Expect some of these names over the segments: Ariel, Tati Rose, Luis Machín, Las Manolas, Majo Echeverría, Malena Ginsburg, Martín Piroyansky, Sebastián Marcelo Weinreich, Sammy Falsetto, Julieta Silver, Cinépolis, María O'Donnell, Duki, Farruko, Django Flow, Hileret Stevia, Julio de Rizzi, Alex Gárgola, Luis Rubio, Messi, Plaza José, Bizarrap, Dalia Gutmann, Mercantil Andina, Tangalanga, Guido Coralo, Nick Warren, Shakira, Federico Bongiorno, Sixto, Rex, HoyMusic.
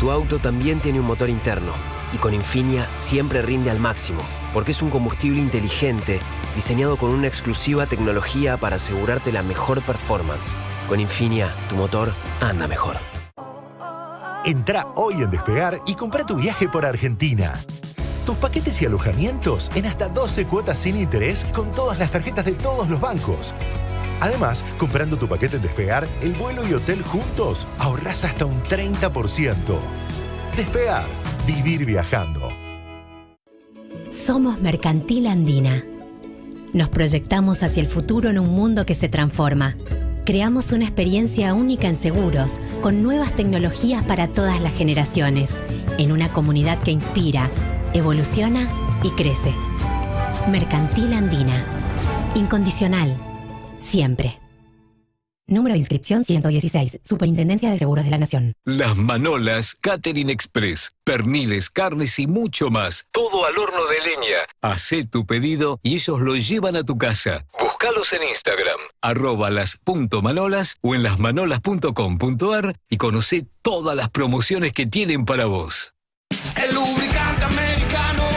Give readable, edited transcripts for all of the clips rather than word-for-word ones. Tu auto también tiene un motor interno y con Infinia siempre rinde al máximo, porque es un combustible inteligente diseñado con una exclusiva tecnología para asegurarte la mejor performance. Con Infinia, tu motor anda mejor. Entra hoy en Despegar y compra tu viaje por Argentina. Tus paquetes y alojamientos en hasta 12 cuotas sin interés con todas las tarjetas de todos los bancos. Además, comprando tu paquete en Despegar, el vuelo y hotel juntos, ahorrás hasta un 30%. Despegar. Vivir viajando. Somos Mercantil Andina. Nos proyectamos hacia el futuro en un mundo que se transforma. Creamos una experiencia única en seguros, con nuevas tecnologías para todas las generaciones, en una comunidad que inspira, evoluciona y crece. Mercantil Andina. Incondicional. Siempre. Número de inscripción 116. Superintendencia de Seguros de la Nación. Las Manolas, Catering Express. Perniles, carnes y mucho más. Todo al horno de leña. Hacé tu pedido y ellos lo llevan a tu casa. Búscalos en Instagram, @las.manolas o en lasmanolas.com.ar y conocé todas las promociones que tienen para vos. El lubricante americano.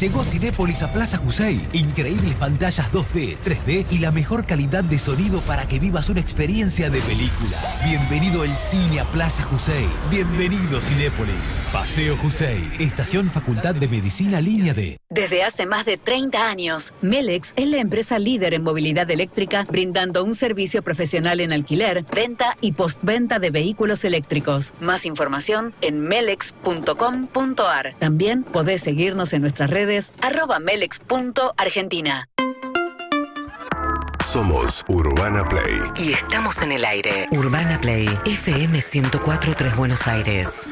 Llegó Cinépolis a Plaza José. Increíbles pantallas 2D, 3D y la mejor calidad de sonido para que vivas una experiencia de película. Bienvenido el cine a Plaza José. Bienvenido Cinépolis. Paseo José. Estación Facultad de Medicina Línea D. Desde hace más de 30 años, Melex es la empresa líder en movilidad eléctrica, brindando un servicio profesional en alquiler, venta y postventa de vehículos eléctricos. Más información en melex.com.ar. También podés seguirnos en nuestras redes @melex.argentina. Somos Urbana Play. Y estamos en el aire. Urbana Play. FM 104.3 Buenos Aires.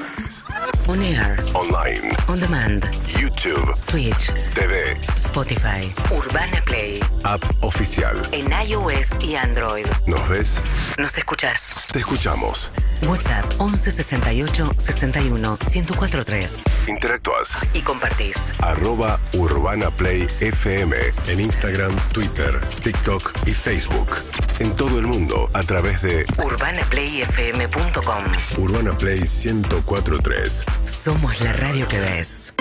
On air. Online. On demand. YouTube. Twitch. TV. Spotify. Urbana Play. App oficial. En iOS y Android. ¿Nos ves? Nos escuchás. Te escuchamos. WhatsApp 11 68 61 1043. Interactuás y compartís. @UrbanaPlayFM en Instagram, Twitter, TikTok y Facebook. En todo el mundo a través de urbanaplayfm.com. Urbana Play 104.3. Somos la radio que ves.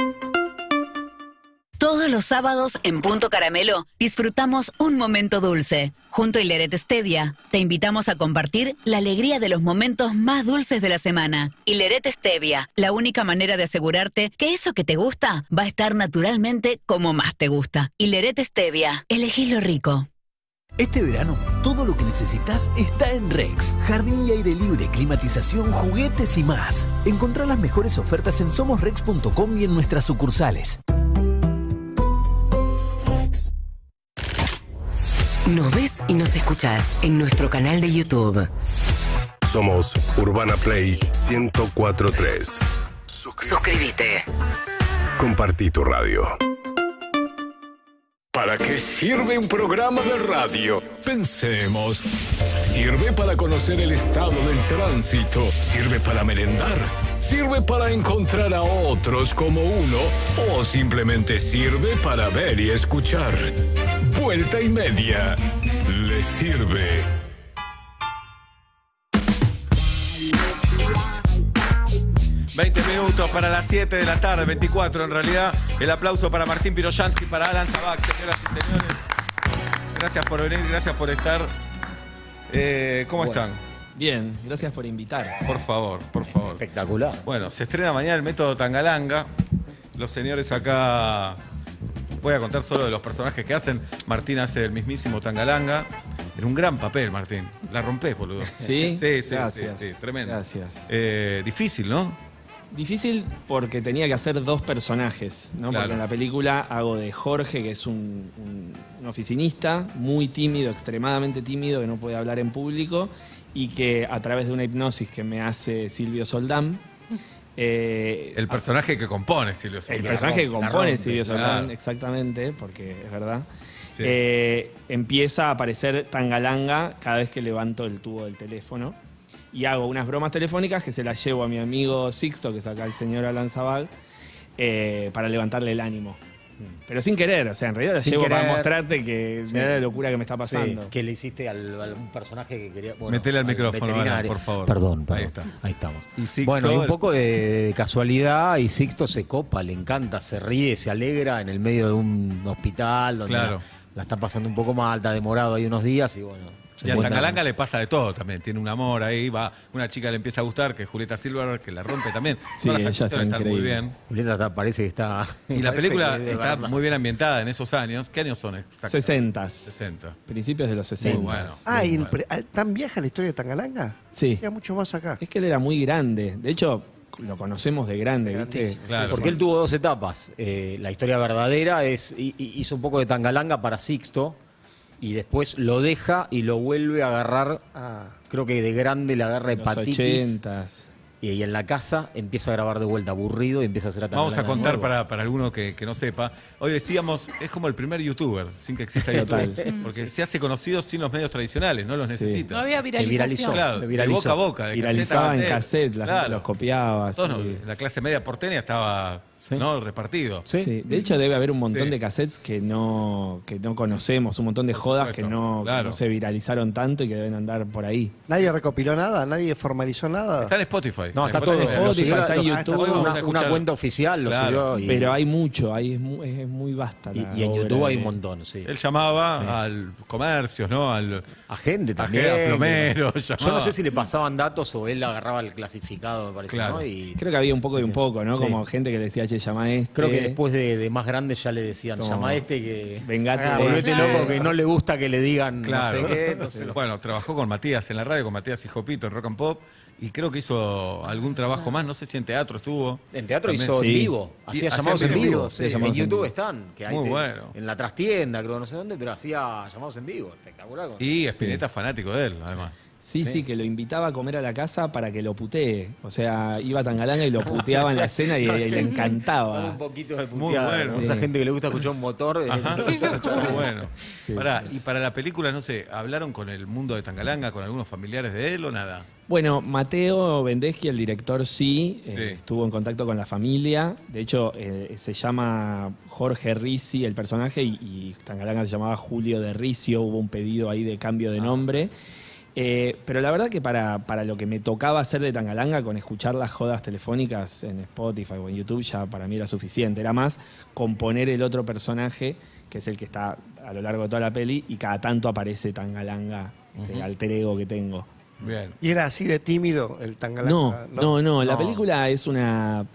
Todos los sábados en Punto Caramelo disfrutamos un momento dulce. Junto a Hileret Stevia te invitamos a compartir la alegría de los momentos más dulces de la semana. Hileret Stevia, la única manera de asegurarte que eso que te gusta va a estar naturalmente como más te gusta. Hileret Stevia, elegís lo rico. Este verano, todo lo que necesitas está en Rex. Jardín y aire libre, climatización, juguetes y más. Encontrá las mejores ofertas en somosrex.com y en nuestras sucursales. Nos ves y nos escuchás en nuestro canal de YouTube. Somos Urbana Play 104.3. Suscríbete. Compartí tu radio. ¿Para qué sirve un programa de radio? Pensemos. Sirve para conocer el estado del tránsito. Sirve para merendar. Sirve para encontrar a otros como uno. O simplemente sirve para ver y escuchar. Vuelta y media. Le sirve. $20 para las 7 de la tarde, 24 en realidad. El aplauso para Martín Piroyansky, para Alan Zabak, señoras y señores. Gracias por venir, gracias por estar. ¿Cómo están? Bien, gracias por invitar. Por favor, por favor. Espectacular. Bueno, se estrena mañana el método Tangalanga. Los señores acá... Voy a contar solo de los personajes que hacen. Martín hace el mismísimo Tangalanga. Era un gran papel, Martín. La rompés, boludo. ¿Sí? Sí, sí, gracias. Sí, sí, tremendo. Gracias. Difícil, ¿no? Difícil porque tenía que hacer dos personajes, ¿no? Claro. Porque en la película hago de Jorge, que es un oficinista muy tímido, extremadamente tímido, que no puede hablar en público y que a través de una hipnosis que me hace Silvio Soldán, el personaje que compone Silvio Soldán. El personaje que compone Silvio Soldán, claro. Exactamente, porque es verdad. Sí. Empieza a aparecer Tangalanga cada vez que levanto el tubo del teléfono y hago unas bromas telefónicas que se las llevo a mi amigo Sixto, que es acá el señor Alan Zabak, para levantarle el ánimo. Pero sin querer, o sea, en realidad llevo para mostrarte que mirá la locura que me está pasando. Sí, que le hiciste al un personaje que quería... Bueno, metele al micrófono, Alan, por favor. Perdón. Ahí está. Ahí estamos. Y Sixto, bueno, hay un poco de casualidad y Sixto se copa, le encanta, se ríe, se alegra en el medio de un hospital donde la está pasando un poco mal, está demorado ahí unos días y bueno... Y a Tangalanga le pasa de todo también, tiene un amor ahí, va, una chica le empieza a gustar, que es Julieta Silver, que la rompe también. Sí, todas las acciones están muy bien. Julieta parece que está... Y la película está muy bien ambientada en esos años. ¿Qué años son exactamente? 60. Principios de los 60. Muy bueno. Ah, muy bueno. ¿Tan vieja la historia de Tangalanga? Sí. Era mucho más acá. Es que él era muy grande, de hecho... Lo conocemos de grande, ¿viste? Claro. Porque él tuvo dos etapas. La historia verdadera es hizo un poco de Tangalanga para Sixto y después lo deja y lo vuelve a agarrar, creo que de grande le agarra hepatitis. Los 80's. Y en la casa empieza a grabar de vuelta, aburrido, y empieza a hacer Tangalanga. Vamos a contar para alguno que no sepa. Hoy decíamos, es como el primer youtuber, sin que exista YouTube. Porque se hace conocido sin los medios tradicionales, no los necesita. No había viralización. Claro, viralizó. De boca a boca. Viralizaba en cassette, los copiaba. La clase media porteña estaba repartido. Sí. De hecho debe haber un montón de cassettes que no conocemos, un montón de jodas que no se viralizaron tanto y que deben andar por ahí. Nadie recopiló nada, nadie formalizó nada. Está en Spotify. No, está todo en Spotify, está en YouTube, una cuenta oficial lo subió. Pero hay mucho, es muy vasta. Y en YouTube hay un montón, sí. Él llamaba a comercios, ¿no? A gente también. A plomeros. Yo no sé si le pasaban datos o él agarraba el clasificado, me parece, ¿no? Creo que había un poco de un poco, ¿no? Como gente que le decía, che, llama a este. Creo que después de más grande ya le decían, llama a este que... Vengate. Volvete loco, que no le gusta que le digan no sé qué. Bueno, trabajó con Matías en la radio, con Matías y Jopito en Rock and Pop. Y creo que hizo algún trabajo más, no sé si en teatro estuvo. En teatro también. Hizo en vivo, hacía llamados en vivo. Sí, en YouTube están, que hay en la trastienda, creo, no sé dónde, pero hacía llamados en vivo, espectacular. Y Spinetta fanático de él, además. Sí, que lo invitaba a comer a la casa para que lo putee. O sea, iba a Tangalanga y lo puteaba en la cena y le encantaba. Un poquito de puteada. Muy bueno. Esa gente que le gusta escuchar un motor. Muy bueno. Sí. Pará, y para la película, no sé, ¿hablaron con el mundo de Tangalanga, con algunos familiares de él o nada? Bueno, Mateo Bendeschi, el director, estuvo en contacto con la familia. De hecho, se llama Jorge Rizzi el personaje y Tangalanga se llamaba Julio de Rizzi. Hubo un pedido ahí de cambio de nombre. Pero la verdad que para lo que me tocaba hacer de Tangalanga, con escuchar las jodas telefónicas en Spotify o en YouTube, ya para mí era suficiente. Era más componer el otro personaje, que es el que está a lo largo de toda la peli, y cada tanto aparece Tangalanga, alter ego que tengo. Bien. ¿Y era así de tímido el Tangalanga? No. La película es una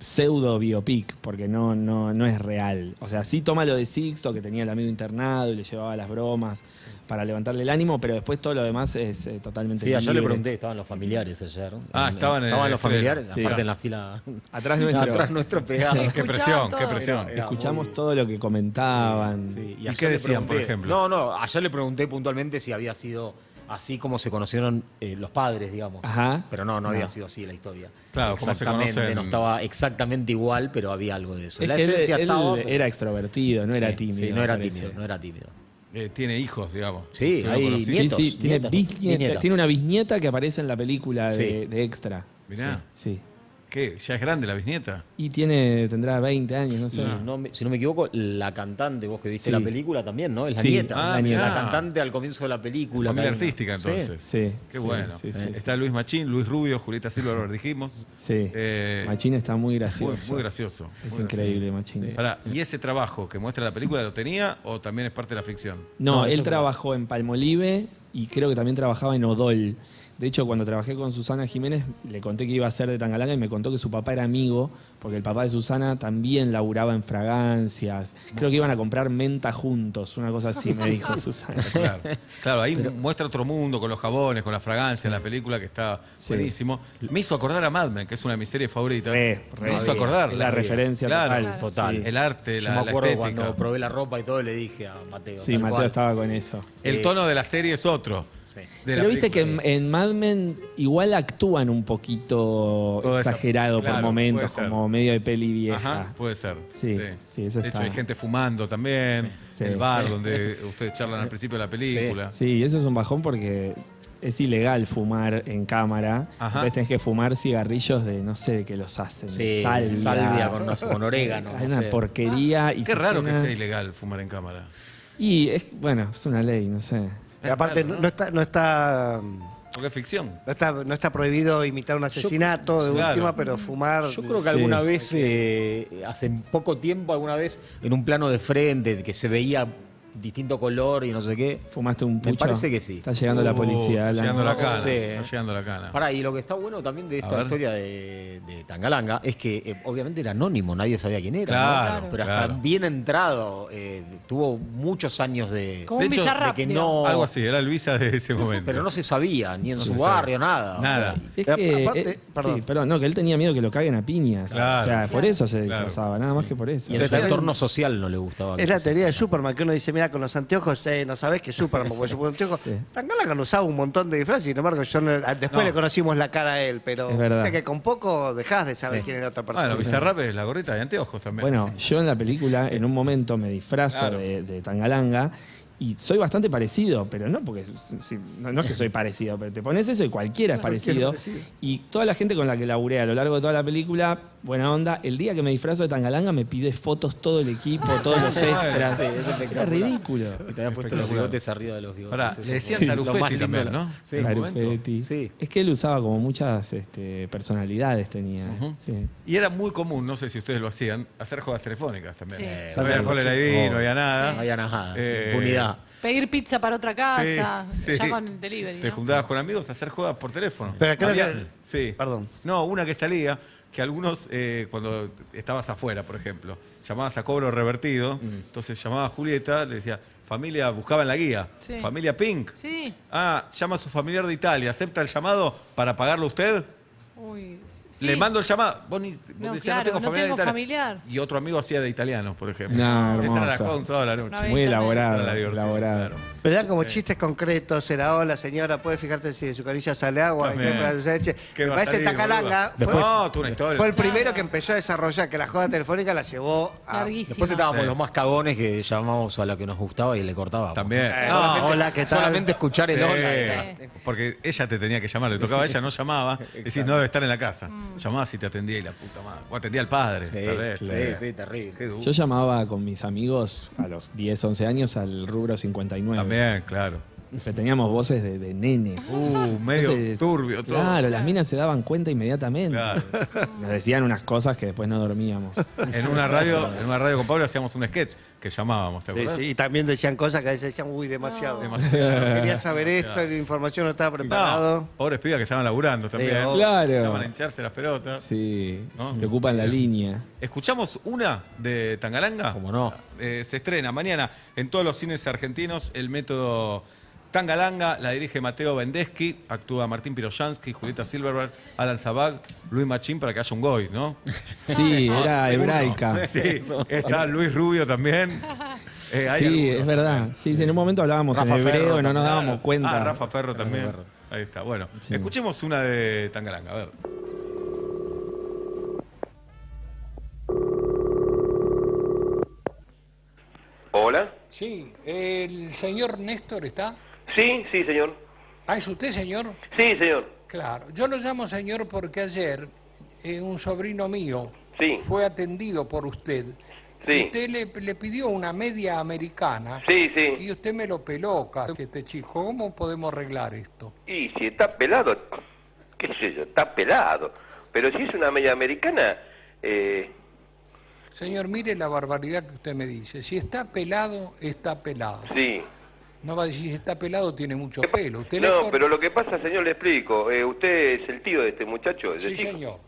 pseudo biopic, porque no es real. O sea, sí toma lo de Sixto, que tenía el amigo internado y le llevaba las bromas para levantarle el ánimo, pero después todo lo demás es totalmente libre. Yo le pregunté, estaban los familiares ayer. Estaban los familiares, aparte en la fila. Atrás nuestro pegado. Sí. Qué presión. Escuchamos todo lo que comentaban. Sí. ¿Y qué decían, por ejemplo? Ayer le pregunté puntualmente si había sido así como se conocieron los padres, digamos. Ajá. Pero no había sido así la historia. Claro, exactamente, como se no estaba exactamente igual, pero había algo de eso. Es la esencia estaba, pero... era extrovertido, no era tímido. Sí, no era tímido. Tiene hijos, digamos. Sí, hay nietos. Sí, tiene una bisnieta que aparece en la película de Extra. Mirá. Sí. ¿Qué? ¿Ya es grande la bisnieta? Y tendrá 20 años, no sé. Si no me equivoco, la cantante, vos que viste la película también, ¿no? Es la nieta. La cantante al comienzo de la película. Familia artística, entonces. Sí. Qué bueno. Sí. Está Luis Machín, Luis Rubio, Julieta Silver, dijimos. Sí. Machín está muy gracioso. Muy gracioso. Es increíble, Machín. Sí. Pará, ¿y ese trabajo que muestra la película lo tenía o también es parte de la ficción? No, él trabajó en Palmolive y creo que también trabajaba en Odol. De hecho, cuando trabajé con Susana Jiménez, le conté que iba a ser de Tangalanga y me contó que su papá era amigo, porque el papá de Susana también laburaba en fragancias. Creo que iban a comprar menta juntos, una cosa así, me dijo Susana. Claro, ahí muestra otro mundo con los jabones, con las fragancias, en la película que está buenísimo. Me hizo acordar a Mad Men, que es una de mis series favoritas. Me hizo acordar. La referencia total. Sí. El arte, la estética. Yo me acuerdo cuando probé la ropa y todo, le dije a Mateo. Sí, Mateo estaba con eso. El tono de la serie es otro. Sí. Pero viste que en Mad Men igual actúan un poquito exagerado por momentos, como medio de peli vieja. Ajá, puede ser. Sí, eso de hecho hay gente fumando también, el bar donde ustedes charlan al principio de la película. Sí, eso es un bajón porque es ilegal fumar en cámara. Ajá. Entonces tenés que fumar cigarrillos de, no sé, de qué los hacen. Sí, salvia con orégano. Hay una porquería. Y qué raro que sea ilegal fumar en cámara. Y, bueno, es una ley, no sé. Y aparte, no está... Porque es ficción. No está prohibido imitar un asesinato última, pero fumar... Yo creo que alguna vez, hace poco tiempo, en un plano de frente, que se veía distinto color y no sé qué. ¿Fumaste un pucho? Me parece que sí. Está llegando la policía. Está llegando la cana. No sé. Está llegando la cana. Pará, y lo que está bueno también de esta historia de Tangalanga es que obviamente era anónimo, nadie sabía quién era. Claro, ¿no? Pero hasta bien entrado, tuvo muchos años de... Como un Bizarrap, de que no... Algo así, era Luisa de ese momento. Pero no se sabía, ni en su barrio, nada. Nada. O sea, es que, que él tenía miedo que lo caguen a piñas. Claro, por eso se disfrazaba, nada más que por eso. Y el entorno social no le gustaba. Es la teoría de Superman, que uno dice, mira, con los anteojos, no sabés que Superman, porque yo anteojos. Tangalanga no usaba un montón de disfraces, sin embargo, después le conocimos la cara a él, pero es que con poco dejás de saber quién era otra persona. Bueno, Bizarrap es la gorrita de anteojos también. Bueno, yo en la película, en un momento, me disfrazo de Tangalanga. Y soy bastante parecido, pero no porque... no es que soy parecido, pero te pones eso y cualquiera es parecido. Y toda la gente con la que laburé a lo largo de toda la película, buena onda, el día que me disfrazo de Tangalanga me pide fotos todo el equipo, todos los extras. Sí, era ridículo. Y te había puesto los bigotes arriba de los bigotes. Pará, le decían Tarufetti también, ¿no? Sí, Tarufetti. Sí. Es que él usaba como muchas personalidades tenía. Sí. Y era muy común, no sé si ustedes lo hacían, hacer jodas telefónicas también. Sí. No había cólera ID, no había nada. No había nada. Impunidad. Pedir pizza para otra casa, ya con el delivery. Te juntabas con amigos a hacer jodas por teléfono. Pero creo que... Sí. Perdón. No, una que salía, que algunos, cuando estabas afuera, por ejemplo, llamabas a cobro revertido, entonces llamaba a Julieta, le decía, familia, buscaba en la guía, familia Pink. Sí. Ah, llama a su familiar de Italia, ¿acepta el llamado para pagarlo usted? Uy, sí. Le mando el llamado. Vos decías, no tengo familiar. Y otro amigo hacía de italiano, por ejemplo. No, esa era la joda un sábado a la noche. Muy elaborada. Claro. Pero eran como chistes concretos. Era, hola señora, puede fijarte si de su canilla sale agua. Me parece Tangalanga. Fue el primero que empezó a desarrollar, que la joda telefónica la llevó a... Larguísimo. Después estábamos los más cagones que llamábamos a la que nos gustaba y le cortábamos. También. Hola, ¿qué tal? Solamente escuchar el hola. Porque ella te tenía que llamar, le tocaba a ella, no llamaba. Decís, no estar en la casa. Llamabas y te atendía y la puta madre. O atendía al padre. Sí, tal vez, sí, terrible. Yo llamaba con mis amigos a los 10, 11 años al rubro 59. También, claro. Pero teníamos voces de nenes. Medio turbio todo. Claro, las minas se daban cuenta inmediatamente. Claro. Nos decían unas cosas que después no dormíamos. En una radio con Pablo hacíamos un sketch que llamábamos, ¿te acuerdas? Sí, y también decían cosas que a veces decían, uy, demasiado. Quería saber esto, la información no estaba preparado. No, pobres pibas que estaban laburando también. Sí, claro. Se llaman a hincharte las pelotas. Sí, ¿no? Te ocupan la línea. ¿Escuchamos una de Tangalanga? Como no. Se estrena mañana en todos los cines argentinos El Método Tangalanga, la dirige Mateo Bendeschi, actúa Martín Piroyansky, Julieta Silver, Alan Zabak, Luis Machín, para que haya un goy, ¿no? Sí, era hebraica. Sí, está Luis Rubio también. Sí, es verdad. Sí, en un momento hablábamos en hebreo y no nos dábamos cuenta. Ah, Rafa Ferro también. Ahí está, bueno. Sí. Escuchemos una de Tangalanga, a ver. Hola. Sí, ¿el señor Néstor está? Sí, sí, señor. ¿Ah, es usted, señor? Sí, señor. Claro. Yo lo llamo señor porque ayer un sobrino mío fue atendido por usted. Sí. Usted le pidió una media americana. Sí, sí. Y usted me lo peló, este chico. ¿Cómo podemos arreglar esto? Y si está pelado, qué sé yo, está pelado. Pero si es una media americana... Señor, mire la barbaridad que usted me dice. Si está pelado, está pelado. Sí. No va a decir, está pelado, tiene mucho pelo. Usted no, pero lo que pasa, señor, le explico. Usted es el tío de este muchacho. Sí, señor.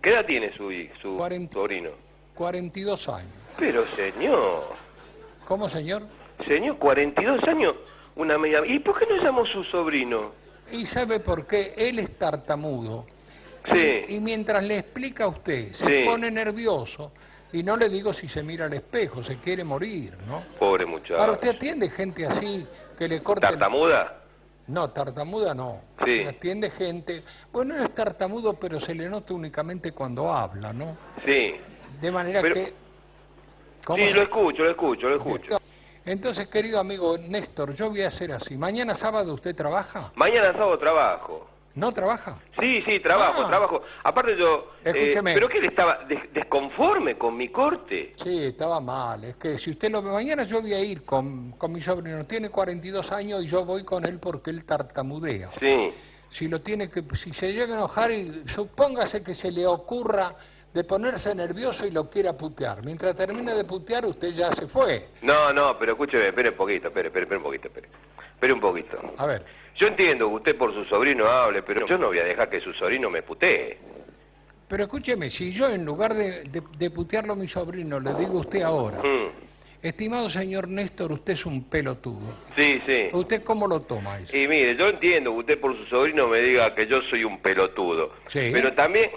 ¿Qué edad tiene su sobrino? 42 años. Pero, señor. ¿Cómo, señor? Señor, 42 años, una media... ¿Y por qué no llamó su sobrino? ¿Y sabe por qué? Él es tartamudo. Sí. Y mientras le explica a usted, se pone nervioso... Y no le digo si se mira al espejo, se quiere morir, ¿no? Pobre muchacho. Ahora, ¿usted atiende gente así que le corta? ¿Tartamuda? No, tartamuda no. Sí. Atiende gente... Bueno, no es tartamudo, pero se le nota únicamente cuando habla, ¿no? Sí. De manera que... ¿Cómo? Sí, lo escucho. Entonces, querido amigo Néstor, yo voy a hacer así. ¿Mañana sábado usted trabaja? Mañana sábado trabajo. ¿No trabaja? Sí, sí, trabajo, trabajo. Aparte yo... Escúcheme. ¿Pero qué le estaba desconforme con mi corte? Sí, estaba mal. Es que si usted lo ve mañana, yo voy a ir con mi sobrino. Tiene 42 años y yo voy con él porque él tartamudea. Sí. Si lo tiene que... Si se llega a enojar y supóngase que se le ocurra de ponerse nervioso y lo quiera putear. Mientras termina de putear, usted ya se fue. No, no, pero escúcheme, espere un poquito, espere un poquito. A ver. Yo entiendo que usted por su sobrino hable, pero yo no voy a dejar que su sobrino me putee. Pero escúcheme, si yo en lugar de putearlo a mi sobrino, le digo a usted ahora, estimado señor Néstor, usted es un pelotudo. Sí, sí. ¿Usted cómo lo toma eso? Y mire, yo entiendo que usted por su sobrino me diga que yo soy un pelotudo. Sí. Pero también...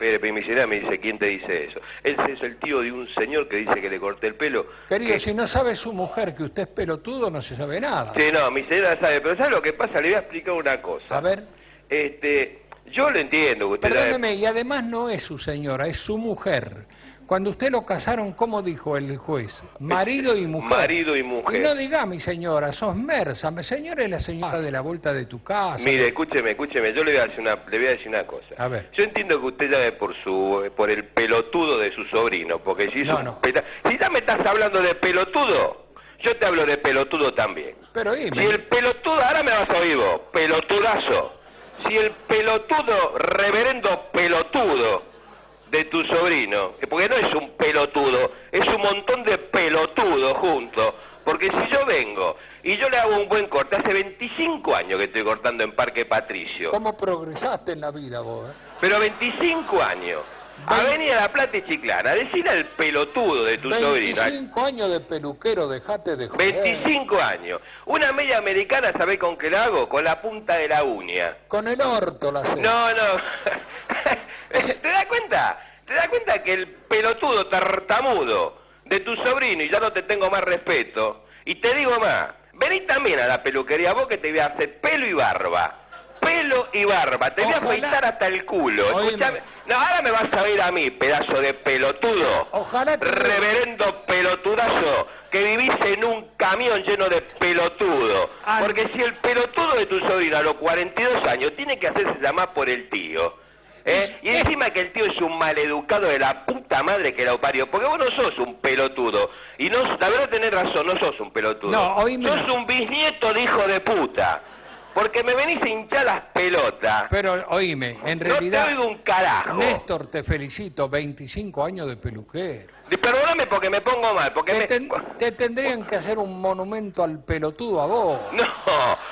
Pero mi señora me dice, ¿quién te dice eso? Él es el tío de un señor que dice que le corté el pelo. Querido, que... si no sabe su mujer que usted es pelotudo, no se sabe nada. Sí, no, mi señora sabe, pero ¿sabe lo que pasa? Le voy a explicar una cosa. A ver. Yo lo entiendo. Usted perdóneme, y además no es su señora, es su mujer. Cuando usted lo casaron, ¿cómo dijo el juez? Marido y mujer. Marido y mujer. Y no diga, mi señora, sos mersa. Mi señora es la señora de la vuelta de tu casa. Mire, escúcheme, escúcheme. Yo le voy a decir una cosa. A ver. Yo entiendo que usted llame por el pelotudo de su sobrino. Porque si no, si ya me estás hablando de pelotudo, yo te hablo de pelotudo también. Pero dime. Si el pelotudo, ahora me vas a oír vos, pelotudazo. Si el pelotudo, reverendo pelotudo de tu sobrino, porque no es un pelotudo, es un montón de pelotudos juntos, porque si yo vengo y yo le hago un buen corte, hace 25 años que estoy cortando en Parque Patricio. ¿Cómo progresaste en la vida vos? Pero 25 años. Avenida La Plata y Chiclana, decir al pelotudo de tu sobrino. 25 años de peluquero, dejate de joder. 25 años. Una media americana, ¿sabés con qué la hago? Con la punta de la uña. Con el orto la haces. No, no. ¿Te das cuenta? ¿Te das cuenta que el pelotudo tartamudo de tu sobrino, y ya no te tengo más respeto, y te digo más, vení también a la peluquería vos que te voy a hacer pelo y barba? Pelo y barba, te voy a afeitar hasta el culo. Escuchame. No, ahora me vas a ver a mí, pedazo de pelotudo. Ojalá. Reverendo pelotudazo, que vivís en un camión lleno de pelotudo. Ay. Porque si el pelotudo de tu sobrino a los 42 años tiene que hacerse llamar por el tío, y encima que el tío es un maleducado de la puta madre que lo parió, porque vos no sos un pelotudo. Y no, la verdad tenés razón, no sos un pelotudo. No, oíme. Sos un bisnieto de hijo de puta. Porque me venís a hinchar las pelotas. Pero, oíme, en realidad... No te oigo un carajo. Néstor, te felicito, 25 años de peluquero. Perdóname porque me pongo mal, porque te tendrían que hacer un monumento al pelotudo a vos. No,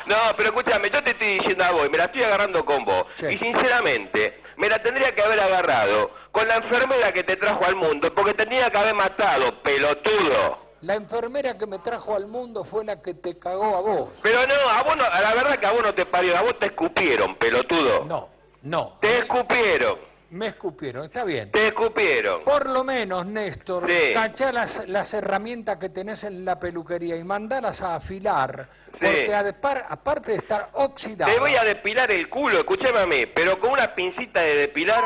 no, pero escúchame, yo te estoy diciendo a vos, y me la estoy agarrando con vos. Sí. Y sinceramente, me la tendría que haber agarrado con la enfermera que te trajo al mundo, porque tenía que haber matado, pelotudo. La enfermera que me trajo al mundo fue la que te cagó a vos. Pero no, a vos no, la verdad que a vos no te parió, a vos te escupieron, pelotudo. No, no. Te escupieron. Me escupieron, está bien. Te escupieron. Por lo menos, Néstor, sí, cachá las herramientas que tenés en la peluquería y mandalas a afilar. Sí. Porque aparte de estar oxidado... Te voy a depilar el culo, escúchame a mí, pero con una pincita de depilar...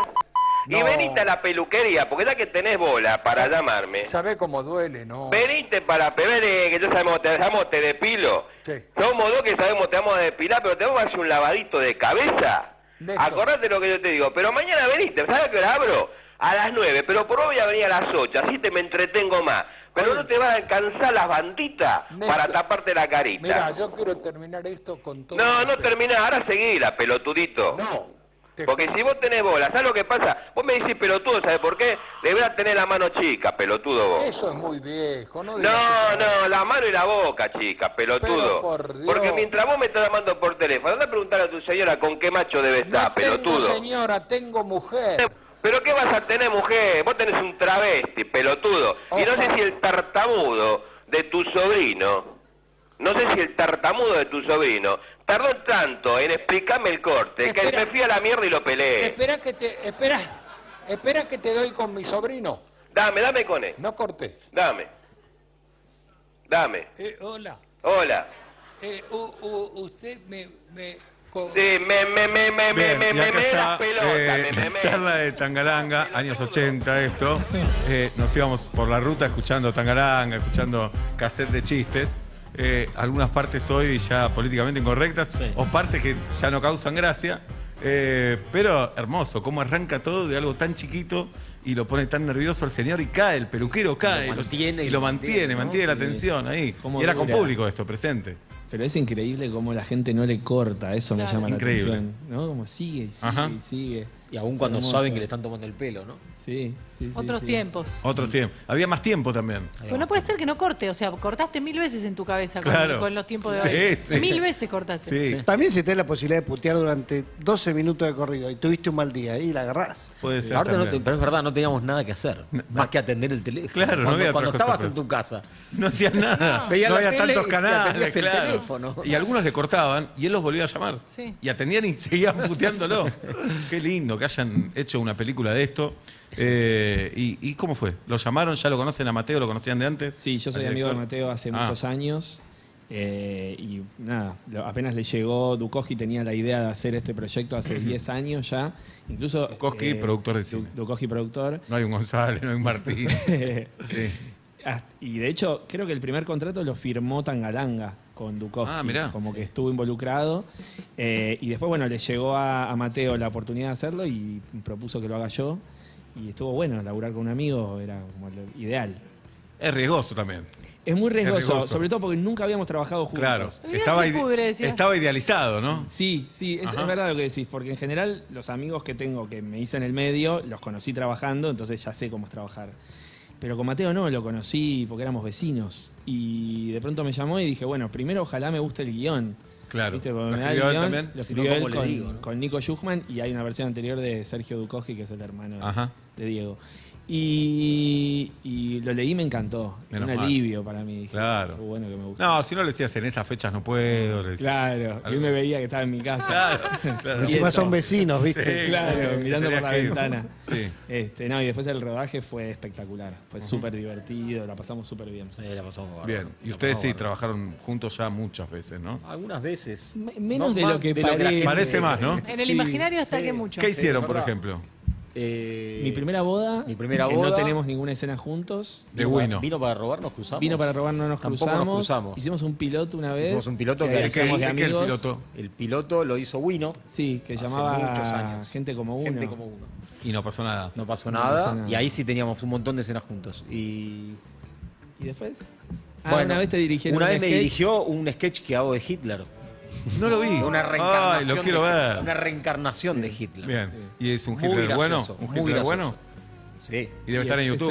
No. Y venite a la peluquería, porque ya que tenés bola para llamarme. Sabés cómo duele, ¿no? Venite para peber, que yo sabemos, te depilo. Sí. Somos dos que sabemos, te vamos a depilar, pero te vamos a hacer un lavadito de cabeza. Néstor. Acordate lo que yo te digo, pero mañana veniste, ¿sabes que la abro? A las 9, pero por hoy voy a venir a las 8, así te me entretengo más. Pero no te van a alcanzar las banditas, Néstor, para taparte la carita. Mira, yo quiero terminar esto con todo. No, no terminás, ahora seguila, pelotudito. No. Porque si vos tenés bola, ¿sabes lo que pasa? Vos me decís pelotudo, ¿sabes por qué? Deberás tener la mano chica, pelotudo vos. Eso es muy viejo, ¿no? No, no, la mano y la boca, chica, pelotudo. Por Dios. Porque mientras vos me estás llamando por teléfono, anda a preguntarle a tu señora con qué macho debe estar, no pelotudo. No, señora, tengo mujer. ¿Pero qué vas a tener, mujer? Vos tenés un travesti, pelotudo. Ojalá. Y no sé si el tartamudo de tu sobrino... No sé si el tartamudo de tu sobrino tardó tanto en explicarme el corte, espera, que me fui a la mierda y lo peleé. Espera que te doy con mi sobrino. Dame con él. No corté. Dame. Hola. Hola. Usted me... Charla de Tangalanga, años 80 esto. Nos íbamos por la ruta escuchando Tangalanga, escuchando cassette de chistes. Algunas partes hoy ya políticamente incorrectas, sí, o partes que ya no causan gracia. Pero hermoso, cómo arranca todo de algo tan chiquito y lo pone tan nervioso al señor y cae, el peluquero cae. Y lo mantiene, ¿no? La tensión ahí. Y era con público esto, presente. Pero es increíble cómo la gente no le corta, eso claro, me llama increíble la atención, ¿no? Como sigue y sigue, ajá, y sigue. Y aún cuando hermoso saben que le están tomando el pelo, ¿no? Sí, sí, sí. Otros sí tiempos. Otros tiempos. Había más tiempo también. Pero no puede ser que no corte, o sea, cortaste 1000 veces en tu cabeza claro, con los tiempos de hoy. Sí, sí. 1000 veces cortaste. Sí. Sí. También si tenés la posibilidad de putear durante 12 minutos de corrido y tuviste un mal día y la agarrás. Puede ser. Ahora no te, pero es verdad, no teníamos nada que hacer, no, más que atender el teléfono. Claro, cuando, no había cuando estabas cosas en tu casa. No hacías nada. No, no había tantos canales. Claro. Teléfono. Y algunos le cortaban y él los volvía a llamar. Sí. Y atendían y seguían puteándolo. Qué lindo que hayan hecho una película de esto. ¿Y cómo fue? ¿Lo llamaron? ¿Ya lo conocen a Mateo? ¿Lo conocían de antes? Sí, yo soy amigo de Mateo hace muchos años. Y nada, apenas le llegó, Dukoski tenía la idea de hacer este proyecto hace 10 años ya. Incluso Dukoski, productor de cine. Dukoski, productor. No hay un González, no hay un Martín. Sí. Y de hecho, creo que el primer contrato lo firmó Tangalanga con Dukoski, como que estuvo involucrado. Y después, bueno, le llegó a Mateo la oportunidad de hacerlo y propuso que lo haga yo. Y estuvo bueno, laburar con un amigo era como lo ideal. Es riesgoso también. Es muy riesgoso, sobre todo porque nunca habíamos trabajado juntos. Claro, estaba idealizado, ¿no? Sí, sí, es verdad lo que decís, porque en general los amigos que tengo que me hice en el medio, los conocí trabajando, entonces ya sé cómo es trabajar. Pero con Mateo no, lo conocí porque éramos vecinos. Y de pronto me llamó y dije, bueno, primero ojalá me guste el guión. Claro. ¿Viste? Porque me da el guión, también, lo escribió él con Nico Yuchman y hay una versión anterior de Sergio Dukoski, que es el hermano de Diego. Y lo leí y me encantó. Menos un alivio mal para mí. Dije, claro. Qué bueno que me gusta. No, si no le decías en esas fechas no puedo. Le claro. Yo me veía que estaba en mi casa. Claro. Y además son vecinos, ¿viste? Sí, claro, mirando por la ventana. Sí. No, y después el rodaje fue espectacular. Fue súper divertido, la pasamos súper bien. Sí, la pasamos bien. Y ustedes sí trabajaron juntos ya muchas veces, ¿no? Algunas veces. Menos de lo que parece. Parece más, ¿no? En el imaginario hasta que mucho. ¿Qué hicieron, por ejemplo? Mi primera boda. Mi primera boda. No tenemos ninguna escena juntos. De bueno. Vino para robar, nos cruzamos. Vino para robar, no nos cruzamos. Hicimos un piloto una vez. Hicimos un piloto que hicimos de amigos. El piloto lo hizo Wino. Sí, que hace llamaba muchos años. Gente como uno. Gente como uno. Y no pasó nada. No pasó nada. Y ahí sí teníamos un montón de escenas juntos. ¿Y después? Una vez te dirigieron. Una vez me dirigió un sketch que hago de Hitler. No lo vi. Una reencarnación. Ay, lo quiero ver. Una reencarnación de Hitler. Bien. ¿Y es un Hitler gracioso, bueno? ¿Un Hitler bueno? Sí. Y debe estar en YouTube.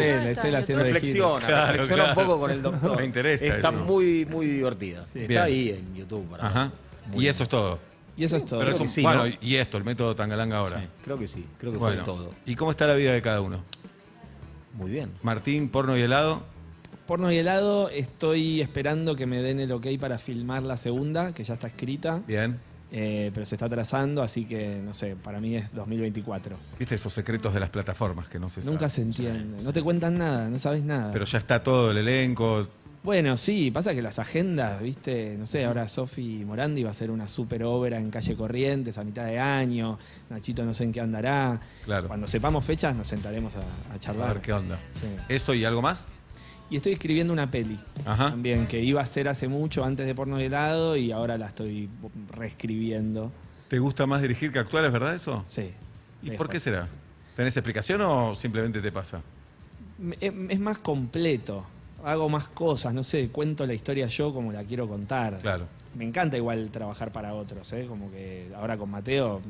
Reflexiona un poco con el doctor. Me interesa. Está muy, muy divertida. Sí. Está ahí en YouTube. Ajá. Y eso es todo. Y eso es todo. Pero sí, bueno, ¿no? Y esto, el método Tangalanga ahora. Sí, creo que sí. Creo que fue todo. ¿Y cómo está la vida de cada uno? Muy bien. Martín, porno y helado. Porno y helado, estoy esperando que me den el ok para filmar la segunda, que ya está escrita. Bien. Pero se está atrasando, así que, no sé, para mí es 2024. ¿Viste esos secretos de las plataformas que no se saben? Nunca se entiende. Sí. No te cuentan nada, no sabes nada. Pero ya está todo el elenco. Bueno, sí, pasa que las agendas, ¿viste? No sé, ahora Sofi Morandi va a hacer una super obra en Calle Corrientes a mitad de año. Nachito no sé en qué andará. Claro. Cuando sepamos fechas nos sentaremos a charlar. A ver qué onda. Sí. ¿Eso y algo más? Y estoy escribiendo una peli también, que iba a ser hace mucho antes de Porno de Helado y ahora la estoy reescribiendo. ¿Te gusta más dirigir que actuar, es verdad eso? Sí. ¿Y por qué será? ¿Tenés explicación o simplemente te pasa? Es más completo, hago más cosas, no sé, cuento la historia yo como la quiero contar. Claro. Me encanta igual trabajar para otros, ¿eh? Como que ahora con Mateo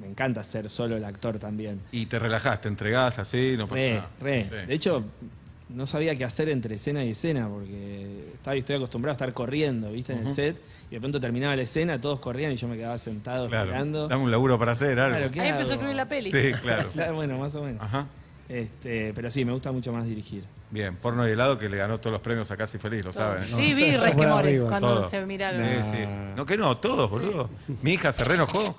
me encanta ser solo el actor también. Y te relajás, te entregás así, no pasa nada. Re. De hecho... No sabía qué hacer entre escena y escena, porque estoy acostumbrado a estar corriendo, ¿viste? En el set, y de pronto terminaba la escena, todos corrían y yo me quedaba sentado esperando. Dame un laburo para hacer algo. Claro, ahí empezó a escribir la peli. Sí, claro. Bueno, más o menos. Pero sí, me gusta mucho más dirigir. Bien, Porno y helado que le ganó todos los premios a Casi Feliz, lo saben, ¿no? Sí, vi Rex que More cuando se miraron. Sí, sí. No, que no, todos, boludo. Mi hija se reenojó.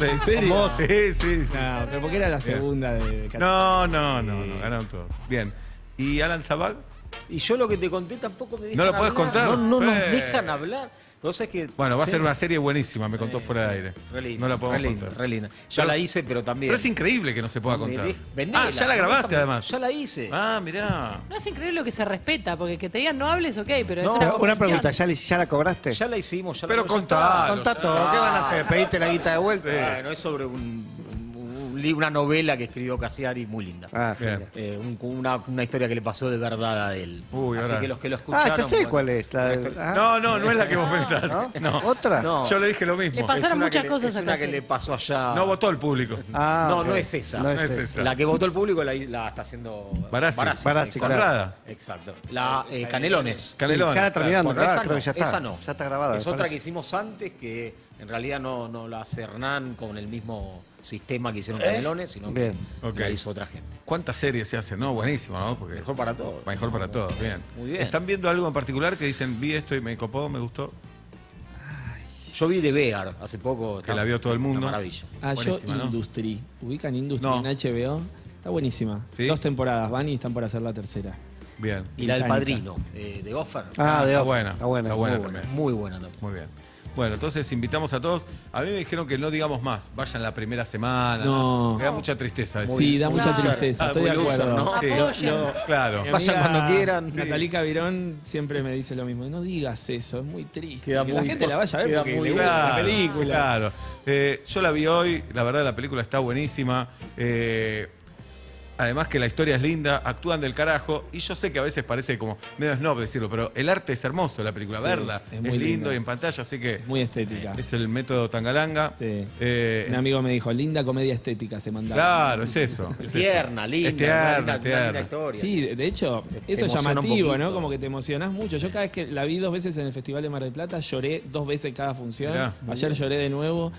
¿En serio? Sí. No, pero porque era la segunda de Casi Feliz. No, ganaron todos. Bien. ¿Y Alan Zabak? Y yo lo que te conté tampoco me dejan hablar. No lo puedes contar. No nos dejan hablar. Entonces que, bueno, va a ser una serie buenísima, me contó fuera de aire. Re linda, no la podemos contar. Re linda. Yo la hice, pero también. Pero es increíble que no se pueda contar. Vendela, ya la grabaste además. Ya la hice. Ah, mirá. No es increíble lo que se respeta, porque que te digan no hables, ok, pero no, es una pregunta, ¿ya la cobraste? Ya la hicimos, ya la cobraste. Pero contalo. Contá todo, ¿qué van a hacer? ¿Pediste la guita de vuelta? Bueno, es sobre una novela que escribió Cassiari, muy linda. Ah, una historia que le pasó de verdad a él. Uy, así que los que lo escucharon... Ah, ya sé cuál es. No, no, no es la que vos pensás. ¿No? No. ¿Otra? No. Yo le dije lo mismo. Le pasaron muchas cosas a Cassiari. Es una que le pasó allá... No votó el público. Ah, no, no es esa. No es esa. La que votó el público la está haciendo... Barassi. Conrada. Exacto. La Canelones. Canelones. Ya está terminando. Esa no. Ya está grabada. Es otra que hicimos antes que en realidad no la hace Hernán con el mismo... sistema que hicieron Canelones, sino que la hizo otra gente. ¿Cuántas series se hacen? No, buenísimo, ¿no? Porque mejor para todos. Mejor para todos, bien. Muy bien. ¿Están viendo algo en particular que dicen, vi esto y me copó, me gustó? Yo vi Despegar hace poco. Que la vio todo el mundo. Maravilla. Ah, buenísima, yo Industry. ¿No? ¿Ubican Industry en HBO? Está buenísima. ¿Sí? 2 temporadas van y están por hacer la tercera. Bien. Y la del Padrino, de Offer. Ah, de Offer. Buena. Está buena. Está buena también. Muy buena. Muy bien. Bueno, entonces invitamos a todos. A mí me dijeron que no digamos más. Vayan la primera semana. No. Me da mucha tristeza. Eso. Sí, da mucha tristeza. Estoy de acuerdo. ¿No? Sí. Claro. Vayan cuando quieran. Natalica Virón siempre me dice lo mismo. No digas eso, es muy triste. Queda que muy, la gente la vaya a ver porque le gusta la película. Claro. Yo la vi hoy. La verdad, la película está buenísima. Además que la historia es linda, actúan del carajo. Y yo sé que a veces parece como medio snob decirlo, pero el arte es hermoso, la película. Sí, verla es muy lindo y en pantalla, así que... Es muy estética. Es el método Tangalanga. Sí. Un amigo me dijo, linda comedia estética se mandaba. Claro, es eso. Es tierna, linda. Es tierna. Linda historia. Sí, de hecho, eso es llamativo, ¿no? Como que te emocionás mucho. Yo cada vez que la vi 2 veces en el Festival de Mar del Plata, lloré 2 veces cada función. Mirá. Ayer lloré de nuevo.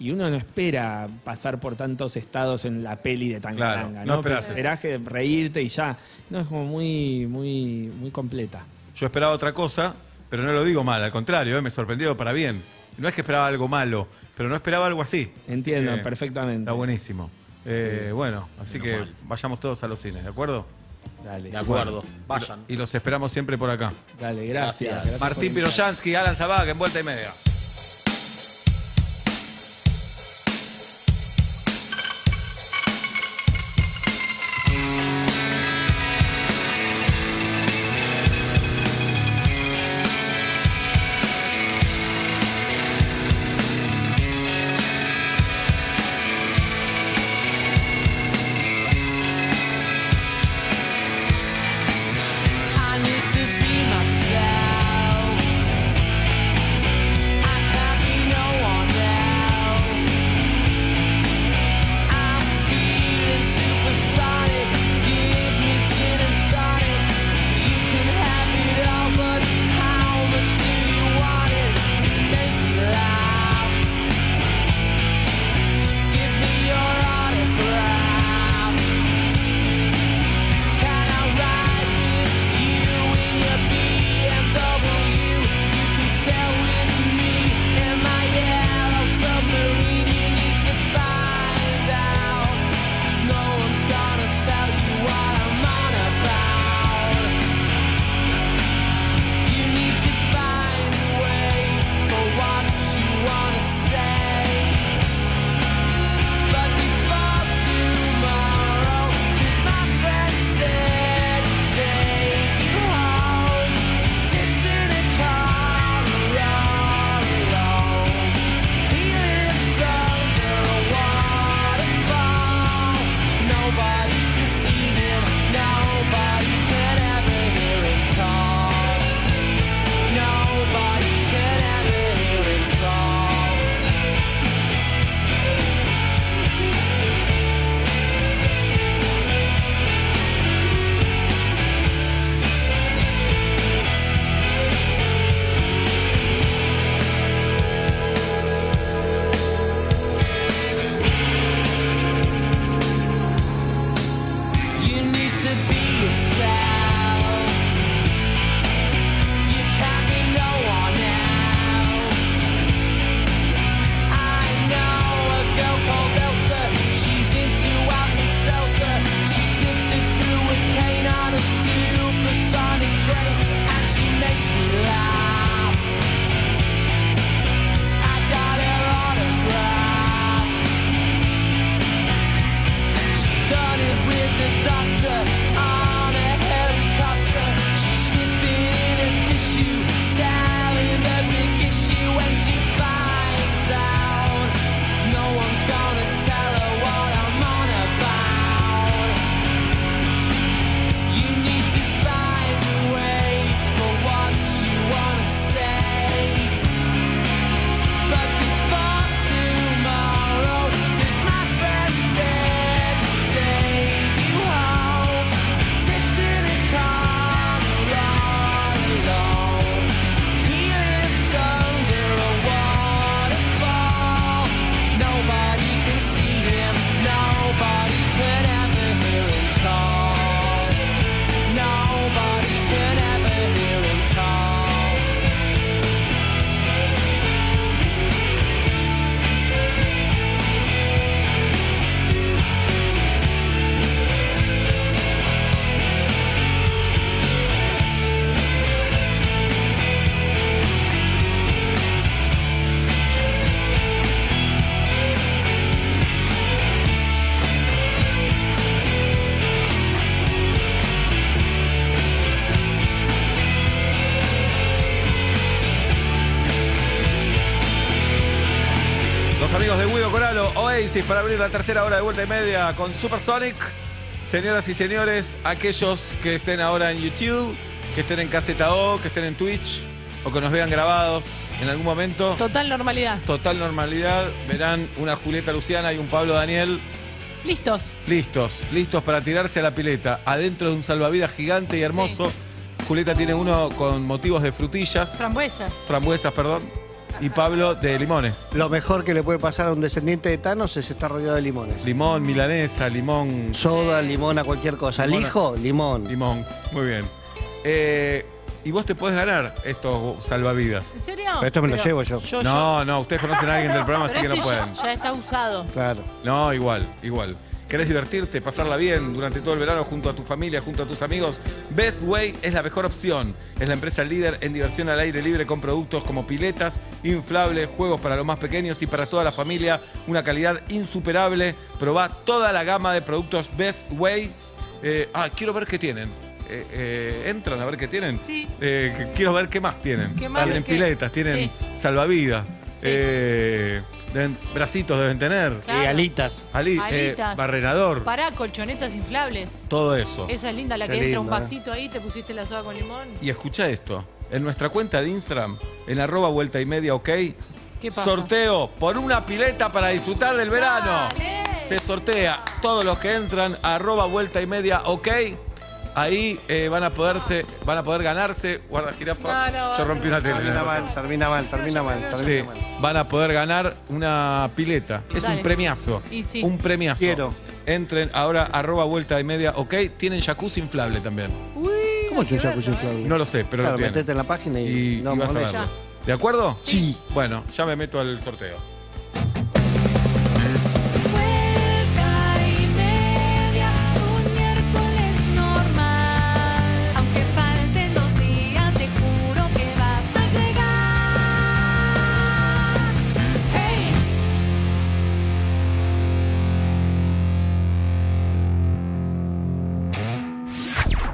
Y uno no espera pasar por tantos estados en la peli de Tangalanga. Claro, no esperás que reírte y ya. No, es como muy, muy, muy completa. Yo esperaba otra cosa, pero no lo digo mal. Al contrario, me sorprendió para bien. No es que esperaba algo malo, pero no esperaba algo así. Entiendo, así perfectamente. Está buenísimo. Sí. Bueno, así que vayamos todos a los cines, ¿de acuerdo? Dale. De acuerdo, vayan. Y los esperamos siempre por acá. Dale, gracias. Martín Piroyansky, Alan Zabak, en Vuelta y Media. nuestros amigos de Guido Coralo, Oasis, para abrir la tercera hora de Vuelta y Media con Supersonic. Señoras y señores, aquellos que estén ahora en YouTube, que estén en Caseta O, que estén en Twitch o que nos vean grabados en algún momento. Total normalidad. Total normalidad. Verán una Julieta Luciana y un Pablo Daniel. Listos. Listos. Listos para tirarse a la pileta. Adentro de un salvavidas gigante y hermoso. Sí. Julieta tiene uno con motivos de frutillas. Frambuesas. Frambuesas, perdón. Y Pablo de limones. Lo mejor que le puede pasar a un descendiente de Thanos es estar rodeado de limones. Limón, milanesa, limón... Soda, limón a cualquier cosa. Limón. Lijo, limón. Limón, muy bien. Y vos te podés ganar estos salvavidas. ¿En serio? Pero esto me lo llevo yo. No, ustedes conocen a alguien del programa, así que no pueden. Ya está usado. Claro. No, igual. ¿Querés divertirte, pasarla bien durante todo el verano junto a tu familia, junto a tus amigos? Best Way es la mejor opción. Es la empresa líder en diversión al aire libre con productos como piletas, inflables, juegos para los más pequeños y para toda la familia. Una calidad insuperable. Probá toda la gama de productos Best Way. Quiero ver qué tienen. ¿Entran a ver qué tienen? Sí. Quiero ver qué más tienen. ¿Qué más? Tienen piletas, tienen salvavidas. Sí. Bracitos deben tener. Claro. Alitas. Barrenador. Pará, colchonetas inflables. Todo eso. Esa es linda, la que entra un vasito ahí, te pusiste la soda con limón. Y escucha esto. En nuestra cuenta de Instagram, en @vueltaymedia, ok. ¿Qué pasa? Sorteo por una pileta para disfrutar del verano. ¡Dale! Se sortea. Todos los que entran, @vueltaymedia, ok. Ahí van a poder ganarse. Guarda, jirafa. Yo rompí una tele. Termina mal. Van a poder ganar una pileta. Es un premiazo. Sí. Un premiazo. Quiero. Entren ahora, @vueltaymedia, ok. Tienen jacuzzi inflable también. Uy, ¿cómo es un jacuzzi inflable? No lo sé, pero lo tienen. Metete en la página y vas a verlo. ¿De acuerdo? Sí. Bueno, ya me meto al sorteo.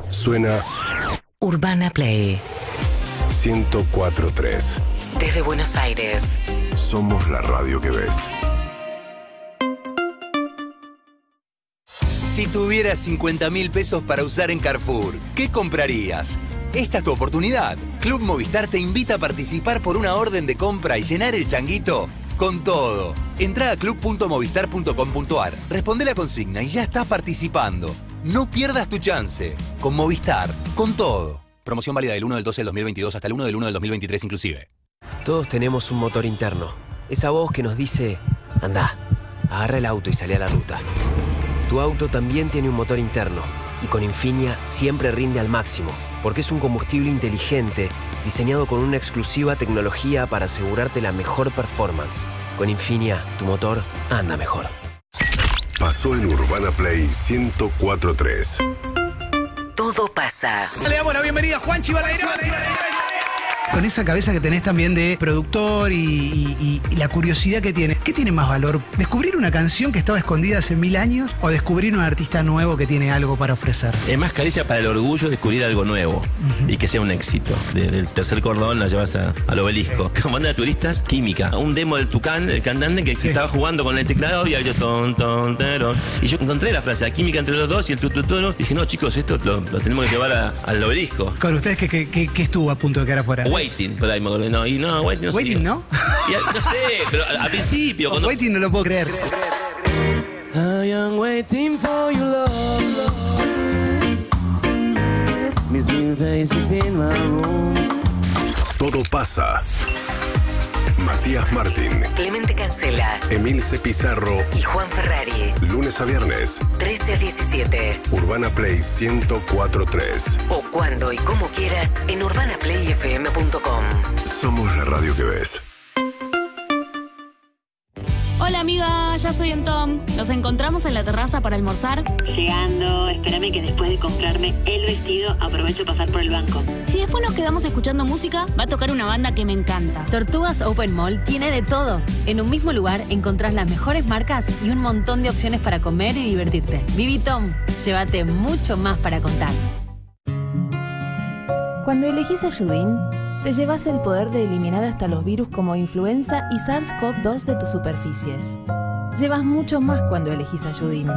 Suena Urbana Play 104.3. Desde Buenos Aires. Somos la radio que ves. Si tuvieras 50.000 pesos para usar en Carrefour, ¿qué comprarías? Esta es tu oportunidad. Club Movistar te invita a participar por una orden de compra y llenar el changuito con todo. Entrá a club.movistar.com.ar, responde la consigna y ya estás participando. No pierdas tu chance. Con Movistar. Con todo. Promoción válida del 1 del 12 del 2022 hasta el 1 del 1 del 2023 inclusive. Todos tenemos un motor interno. Esa voz que nos dice, andá, agarra el auto y salí a la ruta. Tu auto también tiene un motor interno. Y con Infinia siempre rinde al máximo. Porque es un combustible inteligente diseñado con una exclusiva tecnología para asegurarte la mejor performance. Con Infinia, tu motor anda mejor. Pasó en Urbana Play 104.3. Todo pasa. Le damos la bienvenida a Juanchi Balairón. Con esa cabeza que tenés también de productor y la curiosidad que tiene, ¿qué tiene más valor? ¿Descubrir una canción que estaba escondida hace 1000 años o descubrir un artista nuevo que tiene algo para ofrecer? Es más caricia para el orgullo descubrir algo nuevo y que sea un éxito. Desde el tercer cordón la llevas al obelisco. Con banda de turistas, Química. Un demo del Tucán, el cantante que estaba jugando con el teclado y yo ton, ton, terón. Y yo encontré la frase, la química entre los dos y el tututono. Dije, no chicos, esto lo tenemos que llevar al obelisco. ¿Con ustedes qué estuvo a punto de quedar afuera? Waiting, por ahí me acordé. No, Waiting no sé. ¿Waiting no? No sé, pero al principio. Cuando... Waiting no lo puedo creer. I am waiting for your love. Missing faces in my room. Todo pasa. Matías Martín, Clemente Cancela, Emilce Pizarro y Juan Ferrari. Lunes a viernes, 13 a 17. Urbana Play 104.3. O cuando y como quieras en urbanaplayfm.com. Somos la radio que ves. Hola amiga, ya estoy en Tom. Nos encontramos en la terraza para almorzar. Llegando, espérame que después de comprarme el vestido aprovecho a pasar por el banco. Si después nos quedamos escuchando música, va a tocar una banda que me encanta. Tortugas Open Mall tiene de todo. En un mismo lugar encontrás las mejores marcas y un montón de opciones para comer y divertirte. Viví Tom, llévate mucho más para contar. Cuando elegís a Judín, te llevas el poder de eliminar hasta los virus como influenza y SARS-CoV-2 de tus superficies. Llevas mucho más cuando elegís Ayudín.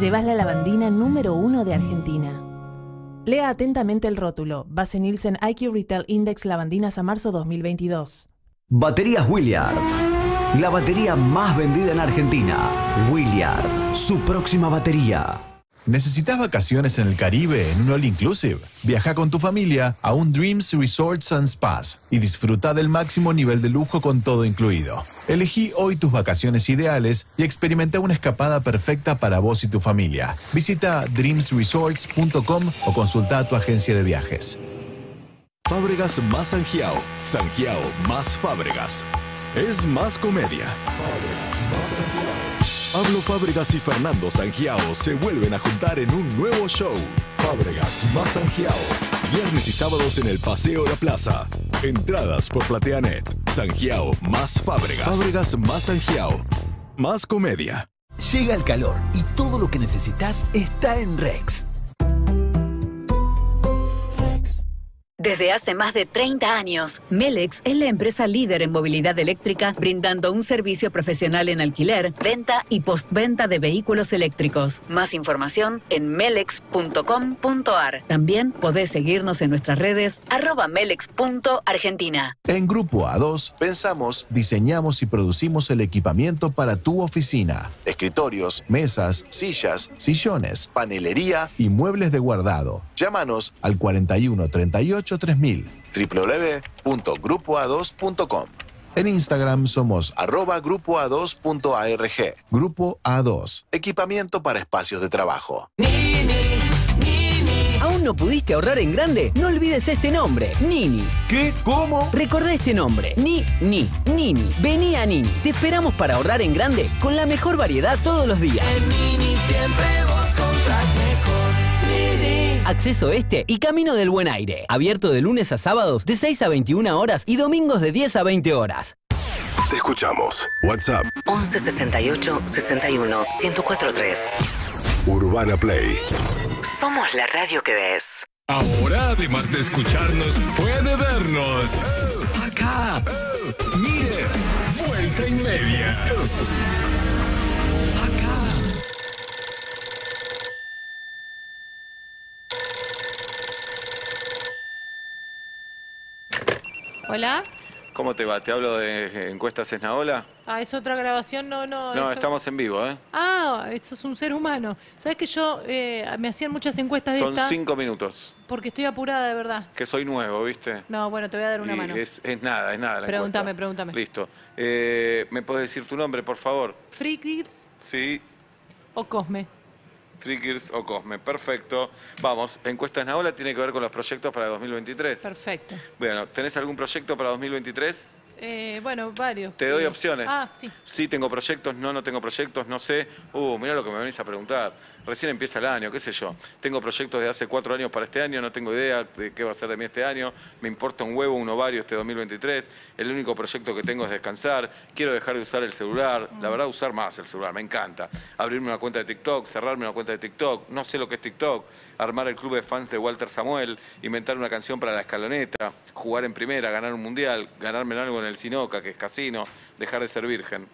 Llevas la lavandina número 1 de Argentina. Lea atentamente el rótulo. Base Nielsen IQ Retail Index Lavandinas a marzo 2022. Baterías Williard. La batería más vendida en Argentina. Williard, su próxima batería. ¿Necesitas vacaciones en el Caribe en un All Inclusive? Viaja con tu familia a un Dreams Resorts and Spas y disfruta del máximo nivel de lujo con todo incluido. Elegí hoy tus vacaciones ideales y experimenta una escapada perfecta para vos y tu familia. Visita dreamsresorts.com o consulta a tu agencia de viajes. Fábregas más Sanjiao. Sanjiao más Fábregas. Es más comedia. Fábregas más Sanjiao. Pablo Fábregas y Fernando Sanjiao se vuelven a juntar en un nuevo show. Fábregas más Sanjiao. Viernes y sábados en el Paseo La Plaza. Entradas por PlateaNet. Sanjiao más Fábregas. Fábregas más Sanjiao. Más comedia. Llega el calor y todo lo que necesitas está en Rex. Desde hace más de 30 años, Melex es la empresa líder en movilidad eléctrica, brindando un servicio profesional en alquiler, venta y postventa de vehículos eléctricos. Más información en melex.com.ar. También podés seguirnos en nuestras redes @melex.argentina. En Grupo A2, pensamos, diseñamos y producimos el equipamiento para tu oficina. Escritorios, mesas, sillas, sillones, panelería y muebles de guardado. Llámanos al 4138-3000 www.grupoa2.com. En Instagram somos @grupoa2.arg. Grupo A2, equipamiento para espacios de trabajo. ¿Aún no pudiste ahorrar en grande? No olvides este nombre, Nini. ¿Qué? ¿Cómo? Recordá este nombre, Nini. Vení a Nini. Te esperamos para ahorrar en grande con la mejor variedad todos los días. En Nini siempre vos compras mejor, Nini. Acceso Este y Camino del Buen Aire. Abierto de lunes a sábados de 6 a 21 horas y domingos de 10 a 20 horas. Te escuchamos. WhatsApp 1168-61-1043. Urbana Play. Somos la radio que ves. Ahora, además de escucharnos, puede vernos. Acá. Mire, vuelta y media. ¿Hola? ¿Cómo te va? Te hablo de Encuestas Esnaola. Ah, es otra grabación, no. No, eso... estamos en vivo, ¿eh? Ah, eso es un ser humano. ¿Sabés que yo me hacían muchas encuestas de esta? Son 5 minutos. Porque estoy apurada, de verdad. Que soy nuevo, ¿viste? No, bueno, te voy a dar una mano. Es nada la encuesta. Pregúntame. Listo. ¿Me podés decir tu nombre, por favor? Frikirs. Sí. O Cosme. Frikirs o Cosme, perfecto. Vamos, Encuesta Esnaola tiene que ver con los proyectos para 2023. Perfecto. Bueno, ¿tenés algún proyecto para 2023? Bueno, varios. Te doy opciones. Ah, sí. Sí, tengo proyectos, no tengo proyectos, no sé. Mirá lo que me venís a preguntar. Recién empieza el año, qué sé yo. Tengo proyectos de hace 4 años para este año, no tengo idea de qué va a ser de mí este año. Me importa un huevo, un ovario este 2023. El único proyecto que tengo es descansar. Quiero dejar de usar el celular. La verdad, usar más el celular, me encanta. Abrirme una cuenta de TikTok, cerrarme una cuenta de TikTok. No sé lo que es TikTok. Armar el club de fans de Walter Samuel. Inventar una canción para La Escaloneta. Jugar en primera, ganar un mundial. Ganarme algo en el Sinoca, que es casino. Dejar de ser virgen.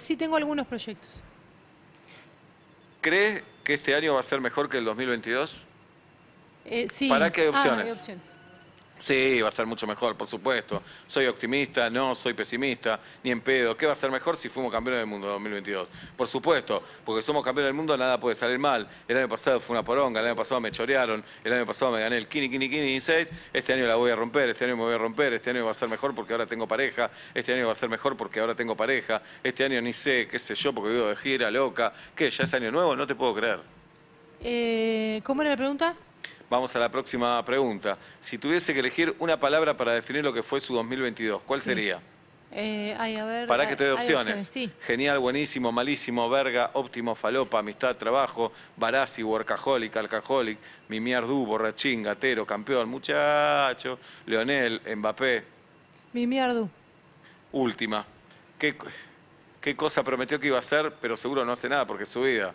Sí, tengo algunos proyectos. ¿Crees que este año va a ser mejor que el 2022? Sí. ¿Para qué opciones? Hay opciones. Sí, va a ser mucho mejor, por supuesto. Soy optimista, no soy pesimista, ni en pedo. ¿Qué va a ser mejor si fuimos campeones del mundo en 2022? Por supuesto, porque somos campeones del mundo, nada puede salir mal. El año pasado fue una poronga, el año pasado me chorearon, el año pasado me gané el Kini 6. Este año la voy a romper, este año me voy a romper, este año va a ser mejor porque ahora tengo pareja, este año va a ser mejor porque ahora tengo pareja, este año ni sé, qué sé yo, porque vivo de gira, loca. ¿Qué, ya es año nuevo? No te puedo creer. ¿Cómo era la pregunta? Vamos a la próxima pregunta. Si tuviese que elegir una palabra para definir lo que fue su 2022, ¿cuál sería? A ver, para que te dé opciones. Sí. Genial, buenísimo, malísimo, verga, óptimo, falopa, amistad, trabajo, barazzi, workaholic, alcoholic, mimiardú, borrachín, gatero, campeón, muchacho, Leonel, Mbappé. Mimiardú. Última. ¿Qué cosa prometió que iba a hacer, pero seguro no hace nada porque es su vida?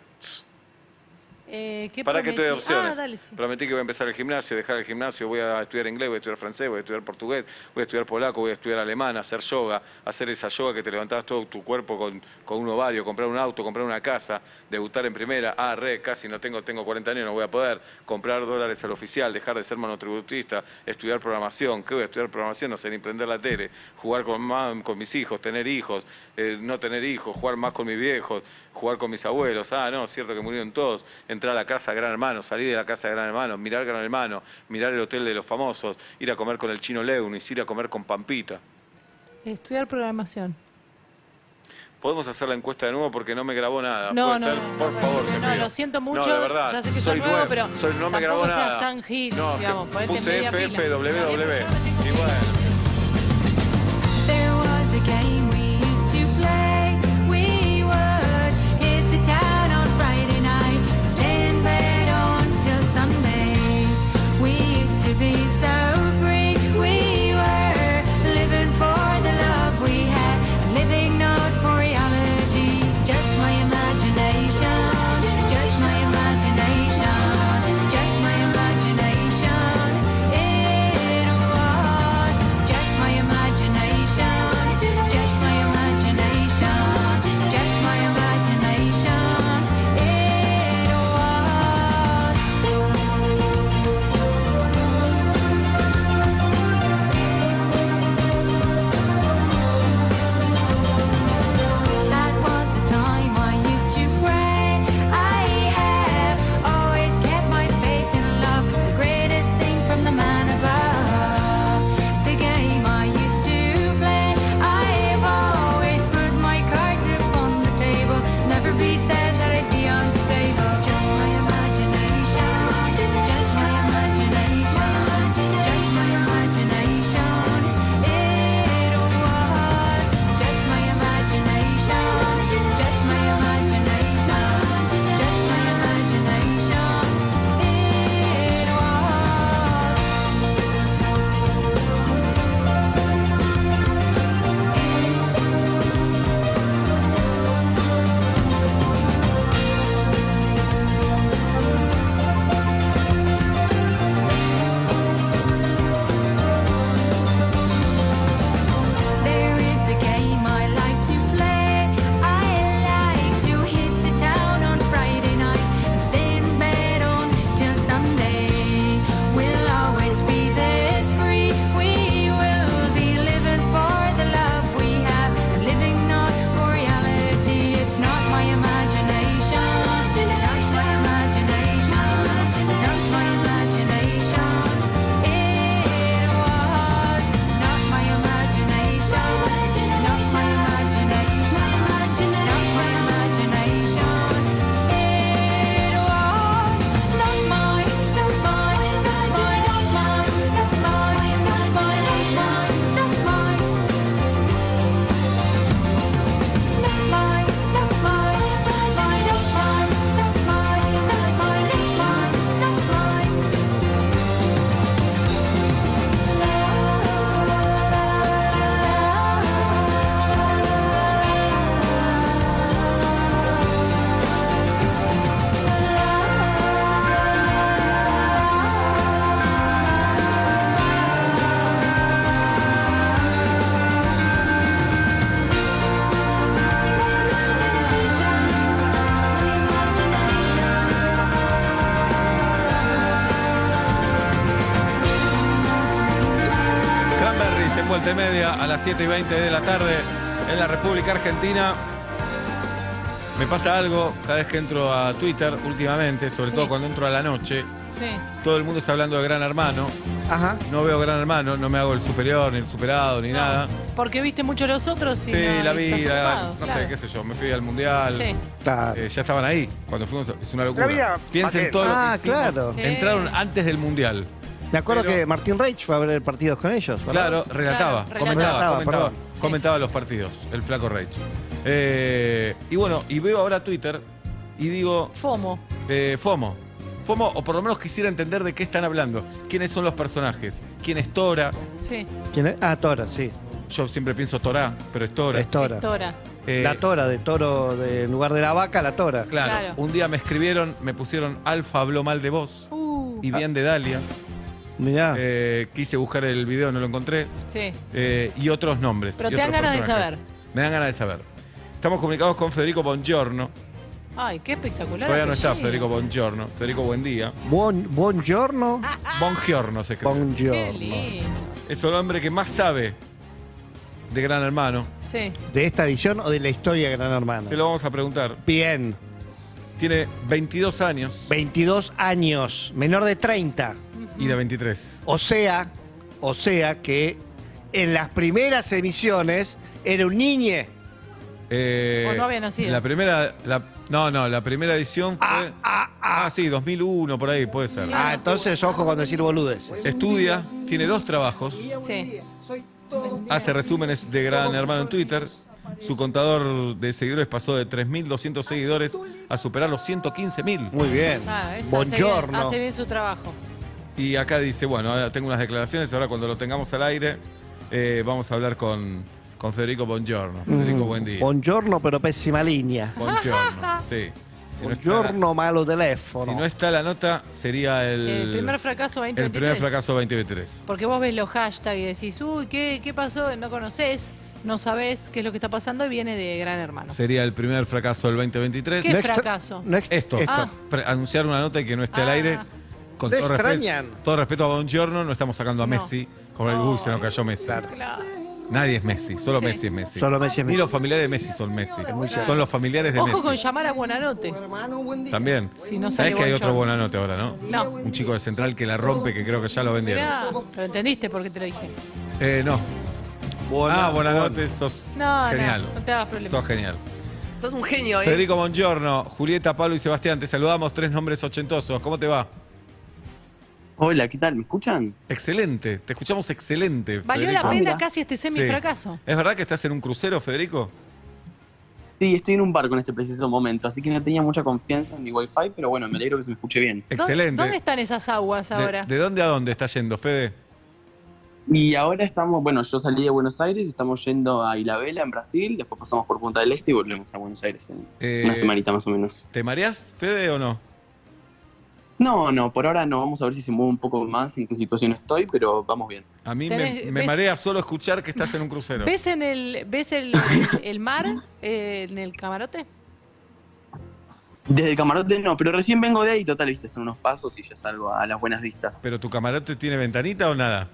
Para que te dé opciones. Ah, dale, sí. Prometí que voy a empezar el gimnasio, dejar el gimnasio, voy a estudiar inglés, voy a estudiar francés, voy a estudiar portugués, voy a estudiar polaco, voy a estudiar alemán, hacer yoga, hacer esa yoga que te levantabas todo tu cuerpo con un ovario, comprar un auto, comprar una casa, debutar en primera, casi no tengo 40 años, no voy a poder, comprar dólares al oficial, dejar de ser monotributista, estudiar programación, ¿qué voy a estudiar programación? No sé, ni prender la tele, jugar con mis hijos, tener hijos, no tener hijos, jugar más con mis viejos, jugar con mis abuelos, no, cierto que murieron todos, entrar a la casa de Gran Hermano, salir de la casa de Gran Hermano, mirar Gran Hermano, mirar el hotel de los famosos, ir a comer con el chino Leunis, ir a comer con Pampita. Estudiar programación. Podemos hacer la encuesta de nuevo porque no me grabó nada. No, por favor, lo siento mucho. No, de verdad, ya sé que soy nuevo, pero no me grabó nada. Seas tan hit, no, digamos, que puse FFWW. Y bueno. A las 7:20 de la tarde en la República Argentina. Me pasa algo cada vez que entro a Twitter últimamente, sobre todo cuando entro a la noche. Sí. Todo el mundo está hablando de Gran Hermano. Ajá. No veo Gran Hermano, no me hago el superior, ni el superado, ni nada. Porque viste mucho los otros y sí, no, la vida, no sé, qué sé yo, me fui al Mundial. Sí. Ya estaban ahí cuando fuimos, es una locura. Piensen todo lo que hicimos. Claro. Sí. Entraron antes del Mundial. Me acuerdo que Martín Reich fue a ver partidos con ellos. ¿Verdad? Claro, comentaba los partidos, el flaco Reich. Y bueno, y veo ahora Twitter y digo... FOMO. FOMO, o por lo menos quisiera entender de qué están hablando. ¿Quiénes son los personajes? ¿Quién es Tora? Sí. ¿Quién es? Ah, Tora, sí. Yo siempre pienso Torá, pero es Tora. Es Tora. La tora, de toro, de, en lugar de la vaca, la tora. Claro, claro. Un día me escribieron, me pusieron Alfa habló mal de vos y bien de Dalia. Mirá. Quise buscar el video, no lo encontré. Sí. Y otros nombres. Pero te dan ganas de saber. Me dan ganas de saber. Estamos comunicados con Federico Bongiorno. Ay, qué espectacular. Todavía no está Federico Bongiorno. Federico, buen día. Bongiorno. Bongiorno se escribe. Bongiorno. Qué lindo. Es el hombre que más sabe de Gran Hermano. Sí. ¿De esta edición o de la historia de Gran Hermano? Se lo vamos a preguntar. Bien. Tiene 22 años. 22 años. Menor de 30. Y de 23. O sea que en las primeras emisiones era un niñe. O no había nacido. La primera... La primera edición fue... sí, 2001, por ahí, puede ser. Ah, entonces, ojo con decir boludes. Estudia, tiene dos trabajos. Sí. Hace resúmenes de Gran Hermano en Twitter. Su contador de seguidores pasó de 3.200 seguidores a superar los 115.000. Muy bien. Ah, Bongiorno. Hace bien su trabajo. Y acá dice, bueno, ahora tengo unas declaraciones, ahora cuando lo tengamos al aire vamos a hablar con Federico Bongiorno. Federico, buen día. Bongiorno, pero pésima línea. Bongiorno, sí. Si Bongiorno, no malo teléfono. Si no está la nota, sería el primer fracaso 2023. El primer fracaso 2023. Porque vos ves los hashtags y decís, uy, ¿qué pasó? No conocés, no sabés qué es lo que está pasando y viene de Gran Hermano. Sería el primer fracaso del 2023. ¿Qué fracaso? Anunciar una nota y que no esté al aire. Con todo extrañan. Todo respeto a Bongiorno, no estamos sacando a Messi. Como el bus se nos cayó Messi. Claro. Nadie es Messi, solo Messi es Messi. Solo Messi es Messi. Ni los familiares de Messi son Messi. Claro. Son los familiares de Messi. Ojo con llamar a Buenanote. También. Si no sabés que hay otro Buenanote ahora, ¿no? No. Un chico de Central que la rompe, que creo que ya lo vendieron. Pero entendiste por qué te lo dije. No. Buenanote, sos genial. No te hagas problema. Sos genial. Sos un genio, ¿eh? Federico Bongiorno, Julieta, Pablo y Sebastián, te saludamos. Tres nombres ochentosos. ¿Cómo te va? Hola, ¿qué tal? ¿Me escuchan? Excelente, te escuchamos excelente. Valió Federico la pena casi este semifracaso. Sí. ¿Es verdad que estás en un crucero, Federico? Sí, estoy en un barco en este preciso momento, así que no tenía mucha confianza en mi wifi, pero bueno, me alegro que se me escuche bien. Excelente. ¿Dónde están esas aguas ahora? ¿De dónde a dónde estás yendo, Fede? Y ahora estamos, bueno, yo salí de Buenos Aires, estamos yendo a Ilhabela, en Brasil, después pasamos por Punta del Este y volvemos a Buenos Aires en una semanita más o menos. ¿Te mareás, Fede, o no? No, por ahora no. Vamos a ver si se mueve un poco más en qué situación estoy, pero vamos bien. A mí me marea solo escuchar que estás en un crucero. ¿Ves el mar en el camarote? Desde el camarote no, pero recién vengo de ahí, total, viste, son unos pasos y ya salgo a las buenas vistas. ¿Pero tu camarote tiene ventanita o nada?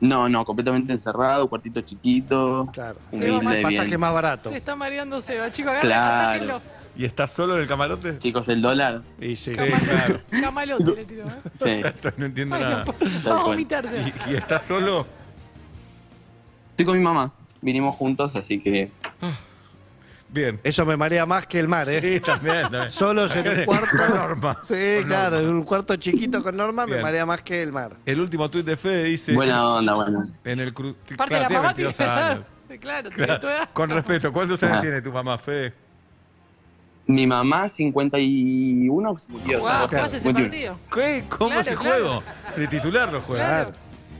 No. No, completamente encerrado, cuartito chiquito. Claro. El pasaje más barato. Se está mareando Seba, chicos, agárenlo. ¿Y estás solo en el camarote? Chicos, el dólar. Sí, claro. Camalote le tiró, ¿eh? Sí. No entiendo nada. Va a vomitarse. ¿Y estás solo? Estoy con mi mamá. Vinimos juntos, así que... Bien. Eso me marea más que el mar, ¿eh? Sí, también. Solos en un cuarto... Con Norma. Sí, claro, en un cuarto chiquito con Norma me marea más que el mar. El último tuit de Fede dice... Buena onda, buena. En el crucero... Aparte la mamá tiene que estar. Claro, tiene toda... Con respeto, ¿cuántos años tiene tu mamá, Fede? Mi mamá, 51. Wow, ¿cómo hace ese partido? ¿Qué? ¿Cómo ese juego? De titular lo juega. Claro.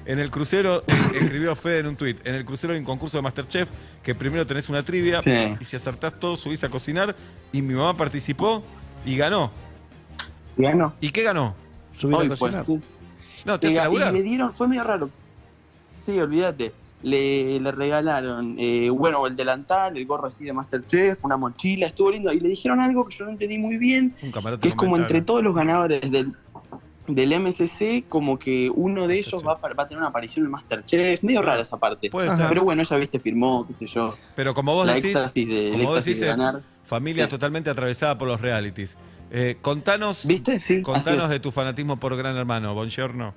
En el crucero, escribió Fede en un tuit, en el crucero hay un concurso de Masterchef, que primero tenés una trivia, y si acertás todo subís a cocinar, y mi mamá participó y ganó. ¿Y qué ganó? Subir a cocinar. Pues, sí. No, te hace laburar. Y le dieron, fue medio raro. Sí, olvídate. Le regalaron, el delantal, el gorro así de Masterchef, una mochila, estuvo lindo. Y le dijeron algo que yo no entendí muy bien, que es como entre todos los ganadores del MCC, como que uno de ellos va a tener una aparición en Masterchef. Medio rara esa parte. Pero bueno, ella, viste, firmó, qué sé yo. Pero como vos decís, familia totalmente atravesada por los realities. Contanos, ¿viste? Sí, contanos de tu fanatismo por Gran Hermano, Bongiorno.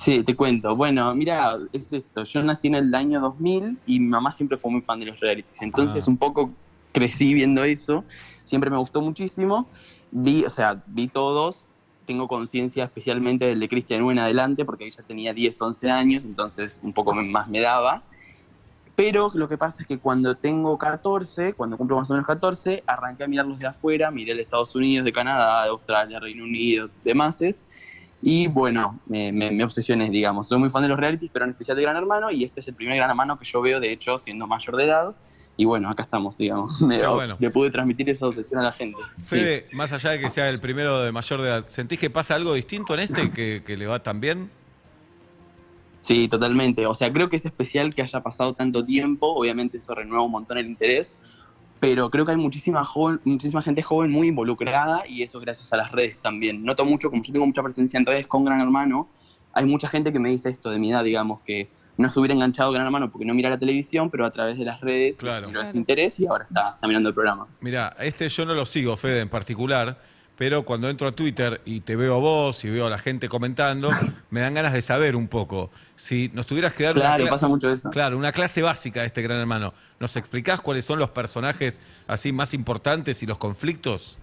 Sí, te cuento. Bueno, mira, es esto. Yo nací en el año 2000 y mi mamá siempre fue muy fan de los realities. Entonces un poco crecí viendo eso. Siempre me gustó muchísimo. Vi todos. Tengo conciencia especialmente del de Cristian U en adelante porque ella tenía 10, 11 años. Entonces un poco más me daba. Pero lo que pasa es que cuando tengo 14, cuando cumplo más o menos 14, arranqué a mirar los de afuera. Miré el de Estados Unidos, de Canadá, de Australia, Reino Unido, demás. Y bueno, me obsesioné, digamos. Soy muy fan de los realities, pero en especial de Gran Hermano, y este es el primer Gran Hermano que yo veo, de hecho, siendo mayor de edad. Y bueno, acá estamos, digamos. Bueno. Le pude transmitir esa obsesión a la gente. Fede, sí. Más allá de que sea el primero de mayor de edad, ¿sentís que pasa algo distinto en este que le va tan bien? Sí, totalmente. O sea, creo que es especial que haya pasado tanto tiempo. Obviamente eso renueva un montón el interés. Pero creo que hay muchísima gente joven muy involucrada, y eso gracias a las redes también. Noto mucho, como yo tengo mucha presencia en redes con Gran Hermano, hay mucha gente que me dice esto de mi edad, digamos, que no se hubiera enganchado Gran Hermano porque no mira la televisión, pero a través de las redes miró ese interés y ahora está mirando el programa. Mirá, yo no lo sigo, Fede, en particular, pero cuando entro a Twitter y te veo a vos y veo a la gente comentando, me dan ganas de saber un poco. Si nos tuvieras que dar pasa mucho eso. Claro, una clase básica de este Gran Hermano, ¿nos explicás cuáles son los personajes así más importantes y los conflictos?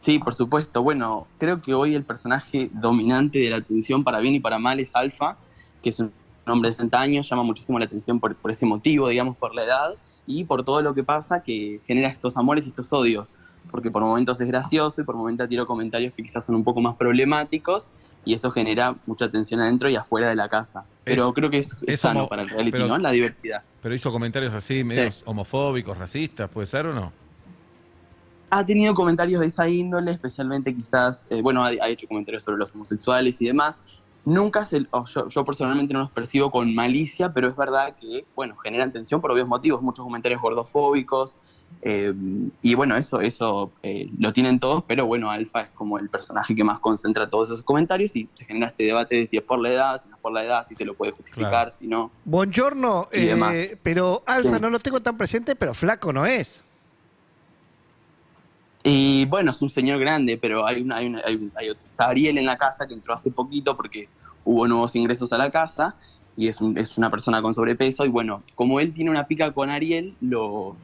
Sí, por supuesto. Bueno, creo que hoy el personaje dominante de la atención para bien y para mal es Alfa, que es un hombre de 60 años, llama muchísimo la atención por ese motivo, digamos, por la edad y por todo lo que pasa que genera estos amores y estos odios. Porque por momentos es gracioso y por momentos tiro comentarios que quizás son un poco más problemáticos, y eso genera mucha tensión adentro y afuera de la casa. Pero creo que es sano para el reality, ¿no? La diversidad. Pero hizo comentarios así, medios homofóbicos, racistas, ¿puede ser o no? Ha tenido comentarios de esa índole, especialmente quizás, bueno, ha hecho comentarios sobre los homosexuales y demás. Nunca, yo personalmente no los percibo con malicia, pero es verdad que, bueno, generan tensión por obvios motivos, muchos comentarios gordofóbicos. Y bueno, eso lo tienen todos, pero bueno, Alfa es como el personaje que más concentra todos esos comentarios y se genera este debate de si es por la edad, si no es por la edad, si se lo puede justificar, si no. Bongiorno, pero Alfa no lo tengo tan presente, pero flaco no es. Y bueno, es un señor grande, pero está Ariel en la casa que entró hace poquito porque hubo nuevos ingresos a la casa. Y es una persona con sobrepeso, y bueno, como él tiene una pica con Ariel, lo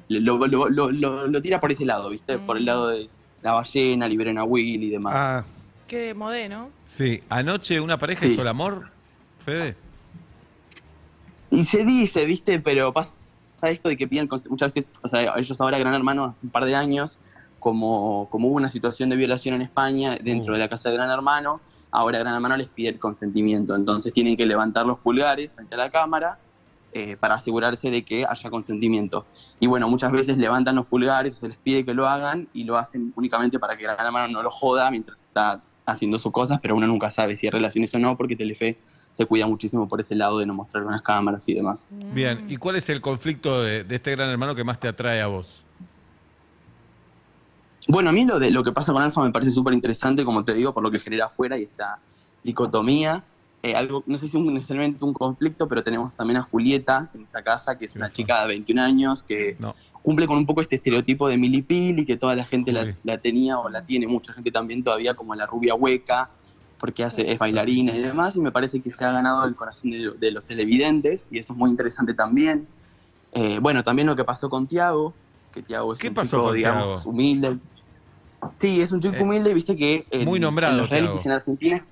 tira por ese lado, ¿viste? Por el lado de la ballena, liberen a Will y demás. Ah. Qué modelo. Sí, anoche una pareja hizo el amor, Fede. Y se dice, ¿viste? Pero pasa esto de que piden muchas veces, o sea, ellos ahora, Gran Hermano, hace un par de años, como hubo una situación de violación en España dentro de la casa de Gran Hermano, ahora Gran Hermano les pide el consentimiento. Entonces tienen que levantar los pulgares frente a la cámara para asegurarse de que haya consentimiento. Y bueno, muchas veces levantan los pulgares, se les pide que lo hagan y lo hacen únicamente para que Gran Hermano no lo joda mientras está haciendo sus cosas, pero uno nunca sabe si hay relaciones o no, porque Telefe se cuida muchísimo por ese lado de no mostrar unas cámaras y demás. Bien, ¿y cuál es el conflicto de este Gran Hermano que más te atrae a vos? Bueno, a mí lo que pasa con Alfa me parece súper interesante, como te digo, por lo que genera afuera y esta dicotomía. Algo, no sé si necesariamente un conflicto, pero tenemos también a Julieta en esta casa, que es una chica de 21 años que cumple con un poco este estereotipo de milipili, que toda la gente la tenía o la tiene, mucha gente también todavía, como la rubia hueca, porque es bailarina y demás, y me parece que se ha ganado el corazón de los televidentes, y eso es muy interesante también. Bueno, también lo que pasó con Thiago, que Thiago es un chico, digamos, humilde. Sí, es un chico humilde, viste que muy nombrado, en los realities en Argentina,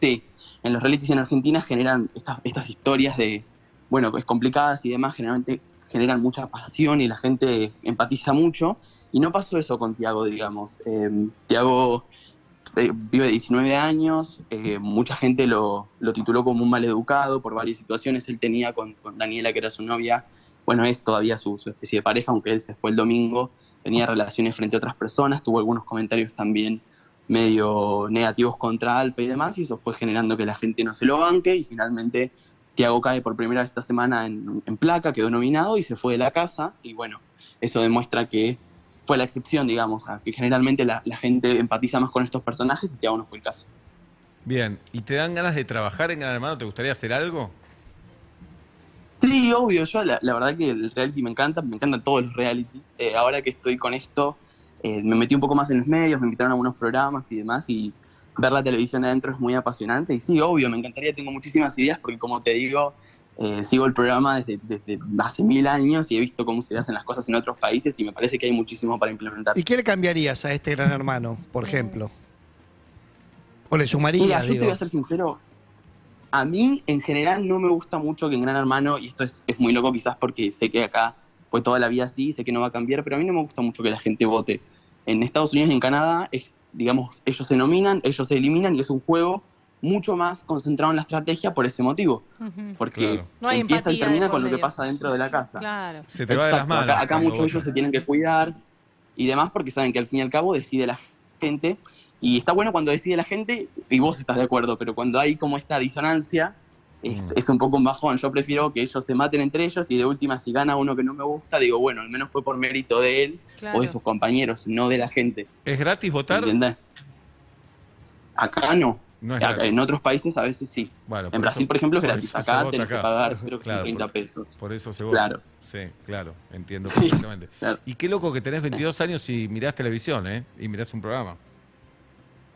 en los realities en Argentina generan estas historias de, bueno, pues complicadas y demás, generalmente generan mucha pasión y la gente empatiza mucho, y no pasó eso con Thiago, digamos. Thiago vive 19 años, mucha gente lo tituló como un maleducado por varias situaciones. Él tenía con Daniela, que era su novia, bueno, es todavía su especie de pareja, aunque él se fue el domingo. Tenía relaciones frente a otras personas, tuvo algunos comentarios también medio negativos contra Alfa y demás, y eso fue generando que la gente no se lo banque, y finalmente Thiago cae por primera vez esta semana en placa, quedó nominado y se fue de la casa, y bueno, eso demuestra que fue la excepción, digamos, que generalmente la gente empatiza más con estos personajes, y Thiago no fue el caso. Bien, ¿y te dan ganas de trabajar en Gran Hermano? ¿Te gustaría hacer algo? Sí, obvio, yo la verdad que el reality me encantan todos los realities. Ahora que estoy con esto, me metí un poco más en los medios, me invitaron a algunos programas y demás, y ver la televisión de adentro es muy apasionante, y sí, obvio, me encantaría, tengo muchísimas ideas, porque como te digo, sigo el programa desde hace 1000 años, y he visto cómo se hacen las cosas en otros países, y me parece que hay muchísimo para implementar. ¿Y qué le cambiarías a este Gran Hermano, por ejemplo? ¿O le sumarías? Mira, yo te voy a ser sincero. A mí, en general, no me gusta mucho que en Gran Hermano, y esto es muy loco quizás porque sé que acá fue toda la vida así, sé que no va a cambiar, pero a mí no me gusta mucho que la gente vote. En Estados Unidos y en Canadá, digamos, ellos se nominan, ellos se eliminan, y es un juego mucho más concentrado en la estrategia por ese motivo. Porque no hay empieza y termina con lo que pasa dentro de la casa. Se te va de las manos. Acá muchos de ellos se tienen que cuidar y demás porque saben que al fin y al cabo decide la gente. Y está bueno cuando decide la gente y vos estás de acuerdo, pero cuando hay como esta disonancia es un poco un bajón. Yo prefiero que ellos se maten entre ellos y de última si gana uno que no me gusta, digo, bueno, al menos fue por mérito de él o de sus compañeros, no de la gente. ¿Es gratis votar? ¿Entendés? Acá no. No es en otros países a veces sí. Bueno, en Brasil, por ejemplo, es gratis. Acá tenés que pagar, creo que son 30 pesos. Por eso se vota. Claro. Sí, claro. Entiendo perfectamente. Claro. Y qué loco que tenés 22 años y mirás televisión, ¿eh? Y mirás un programa.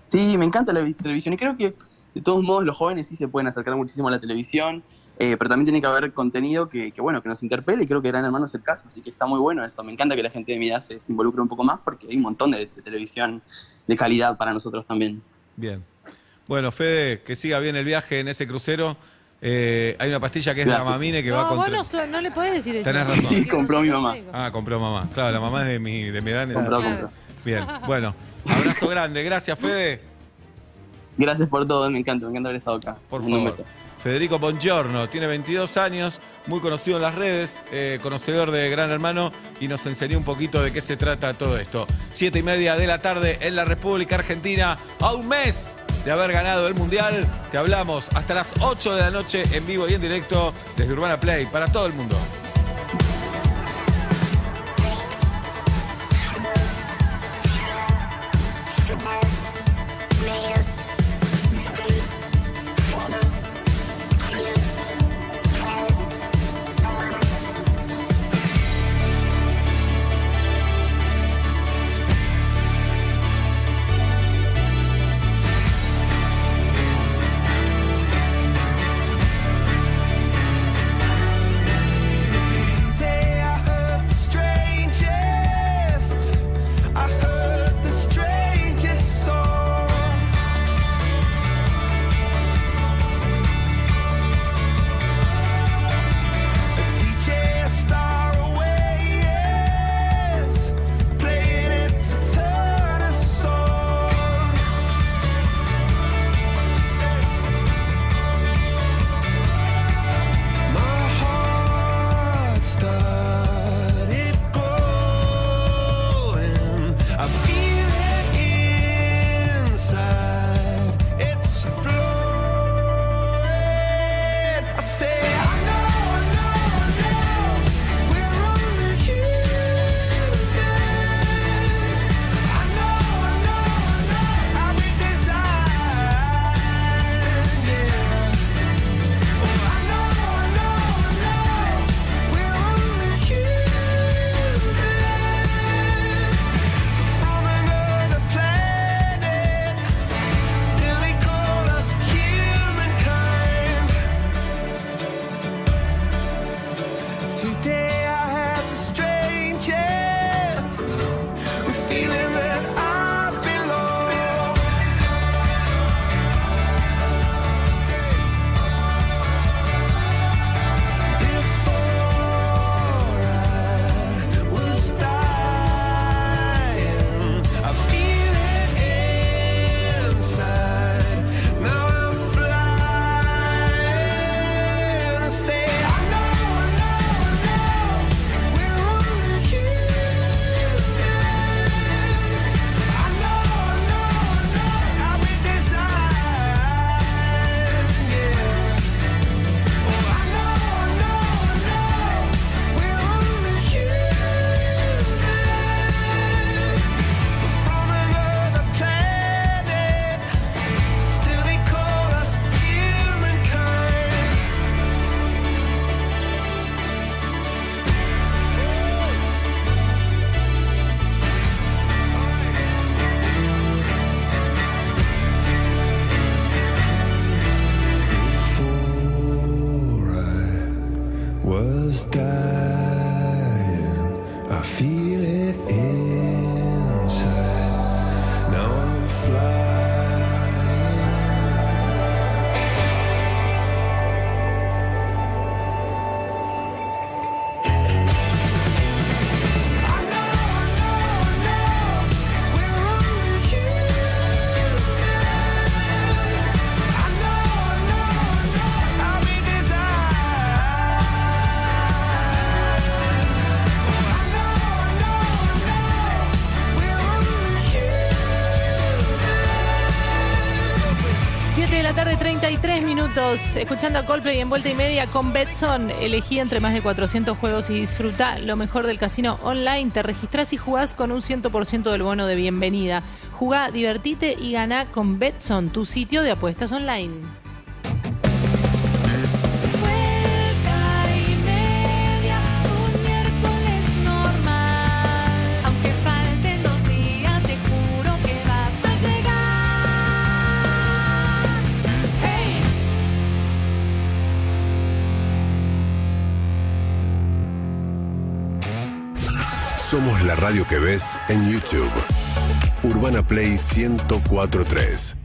Sí, me encanta la televisión. Y creo que, de todos modos, los jóvenes sí se pueden acercar muchísimo a la televisión. Pero también tiene que haber contenido que nos interpele. Y creo que Gran Hermano es el caso. Así que está muy bueno eso. Me encanta que la gente de mi edad se involucre un poco más porque hay un montón de televisión de calidad para nosotros también. Bien. Bueno, Fede, que siga bien el viaje en ese crucero. Hay una pastilla que es la mamine que va contra... No, vos no le podés decir eso. Tenés razón. Sí, compró mi mamá. Ah, compró mamá. Claro, la mamá es de mi edad. Compró. Bien, bueno. Abrazo grande. Gracias, Fede. Gracias por todo. Me encanta haber estado acá. Por favor. Un beso. Federico Bongiorno. Tiene 22 años, muy conocido en las redes, conocedor de Gran Hermano y nos enseñó un poquito de qué se trata todo esto. 7:30 de la tarde en la República Argentina, a un mes de haber ganado el Mundial. Te hablamos hasta las 8 de la noche en vivo y en directo desde Urbana Play para todo el mundo. 33 minutos, escuchando a Coldplay en Vuelta y Media con Betson. Elegí entre más de 400 juegos y disfruta lo mejor del casino online. Te registrás y jugás con un 100% del bono de bienvenida. Jugá, divertite y ganá con Betson, tu sitio de apuestas online. Somos la radio que ves en YouTube. Urbana Play 104.3.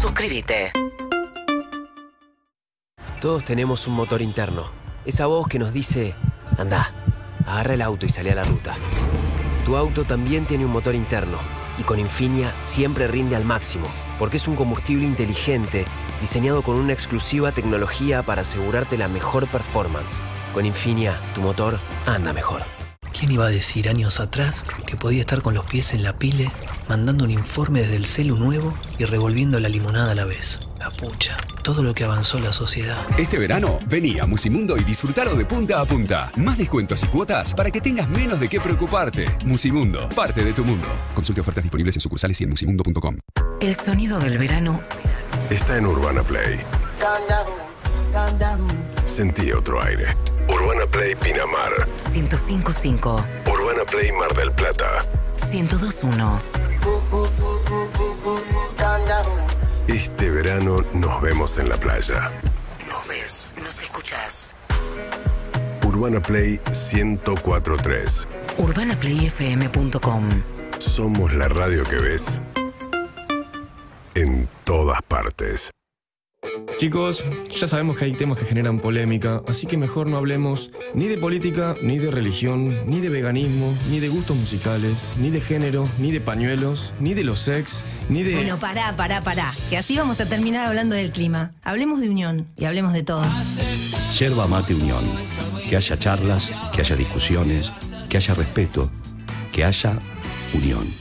Suscríbete. Todos tenemos un motor interno. Esa voz que nos dice, andá, agarra el auto y salí a la ruta. Tu auto también tiene un motor interno. Y con Infinia siempre rinde al máximo. Porque es un combustible inteligente, diseñado con una exclusiva tecnología para asegurarte la mejor performance. Con Infinia, tu motor anda mejor. ¿Quién iba a decir años atrás que podía estar con los pies en la pile, mandando un informe desde el celu nuevo y revolviendo la limonada a la vez? La pucha, todo lo que avanzó la sociedad. Este verano, vení a Musimundo y disfrutalo de punta a punta. Más descuentos y cuotas para que tengas menos de qué preocuparte. Musimundo, parte de tu mundo. Consulte ofertas disponibles en sucursales y en musimundo.com. El sonido del verano está en Urbana Play. Sentí otro aire. Urbana Play Pinamar 105.5. Urbana Play Mar del Plata 102.1. Este verano nos vemos en la playa. Nos ves, nos escuchás. Urbana Play 104.3. UrbanaPlayFM.com. Somos la radio que ves en todas partes. Chicos, ya sabemos que hay temas que generan polémica, así que mejor no hablemos ni de política, ni de religión, ni de veganismo, ni de gustos musicales, ni de género, ni de pañuelos, ni de los sex, ni de... Bueno, pará, que así vamos a terminar hablando del clima. Hablemos de unión y hablemos de todo. Yerba mate unión. Que haya charlas, que haya discusiones, que haya respeto, que haya unión.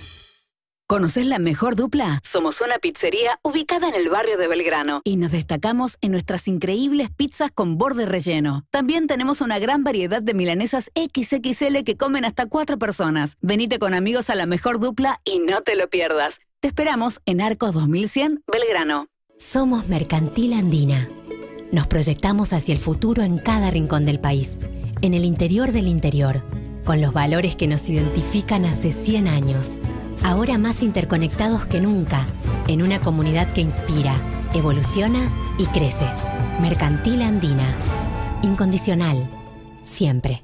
¿Conocés la mejor dupla? Somos una pizzería ubicada en el barrio de Belgrano y nos destacamos en nuestras increíbles pizzas con borde relleno. También tenemos una gran variedad de milanesas XXL que comen hasta 4 personas. Venite con amigos a la mejor dupla y no te lo pierdas. Te esperamos en Arcos 2100, Belgrano. Somos Mercantil Andina. Nos proyectamos hacia el futuro en cada rincón del país, en el interior del interior, con los valores que nos identifican hace 100 años. Ahora más interconectados que nunca, en una comunidad que inspira, evoluciona y crece. Mercantil Andina. Incondicional. Siempre.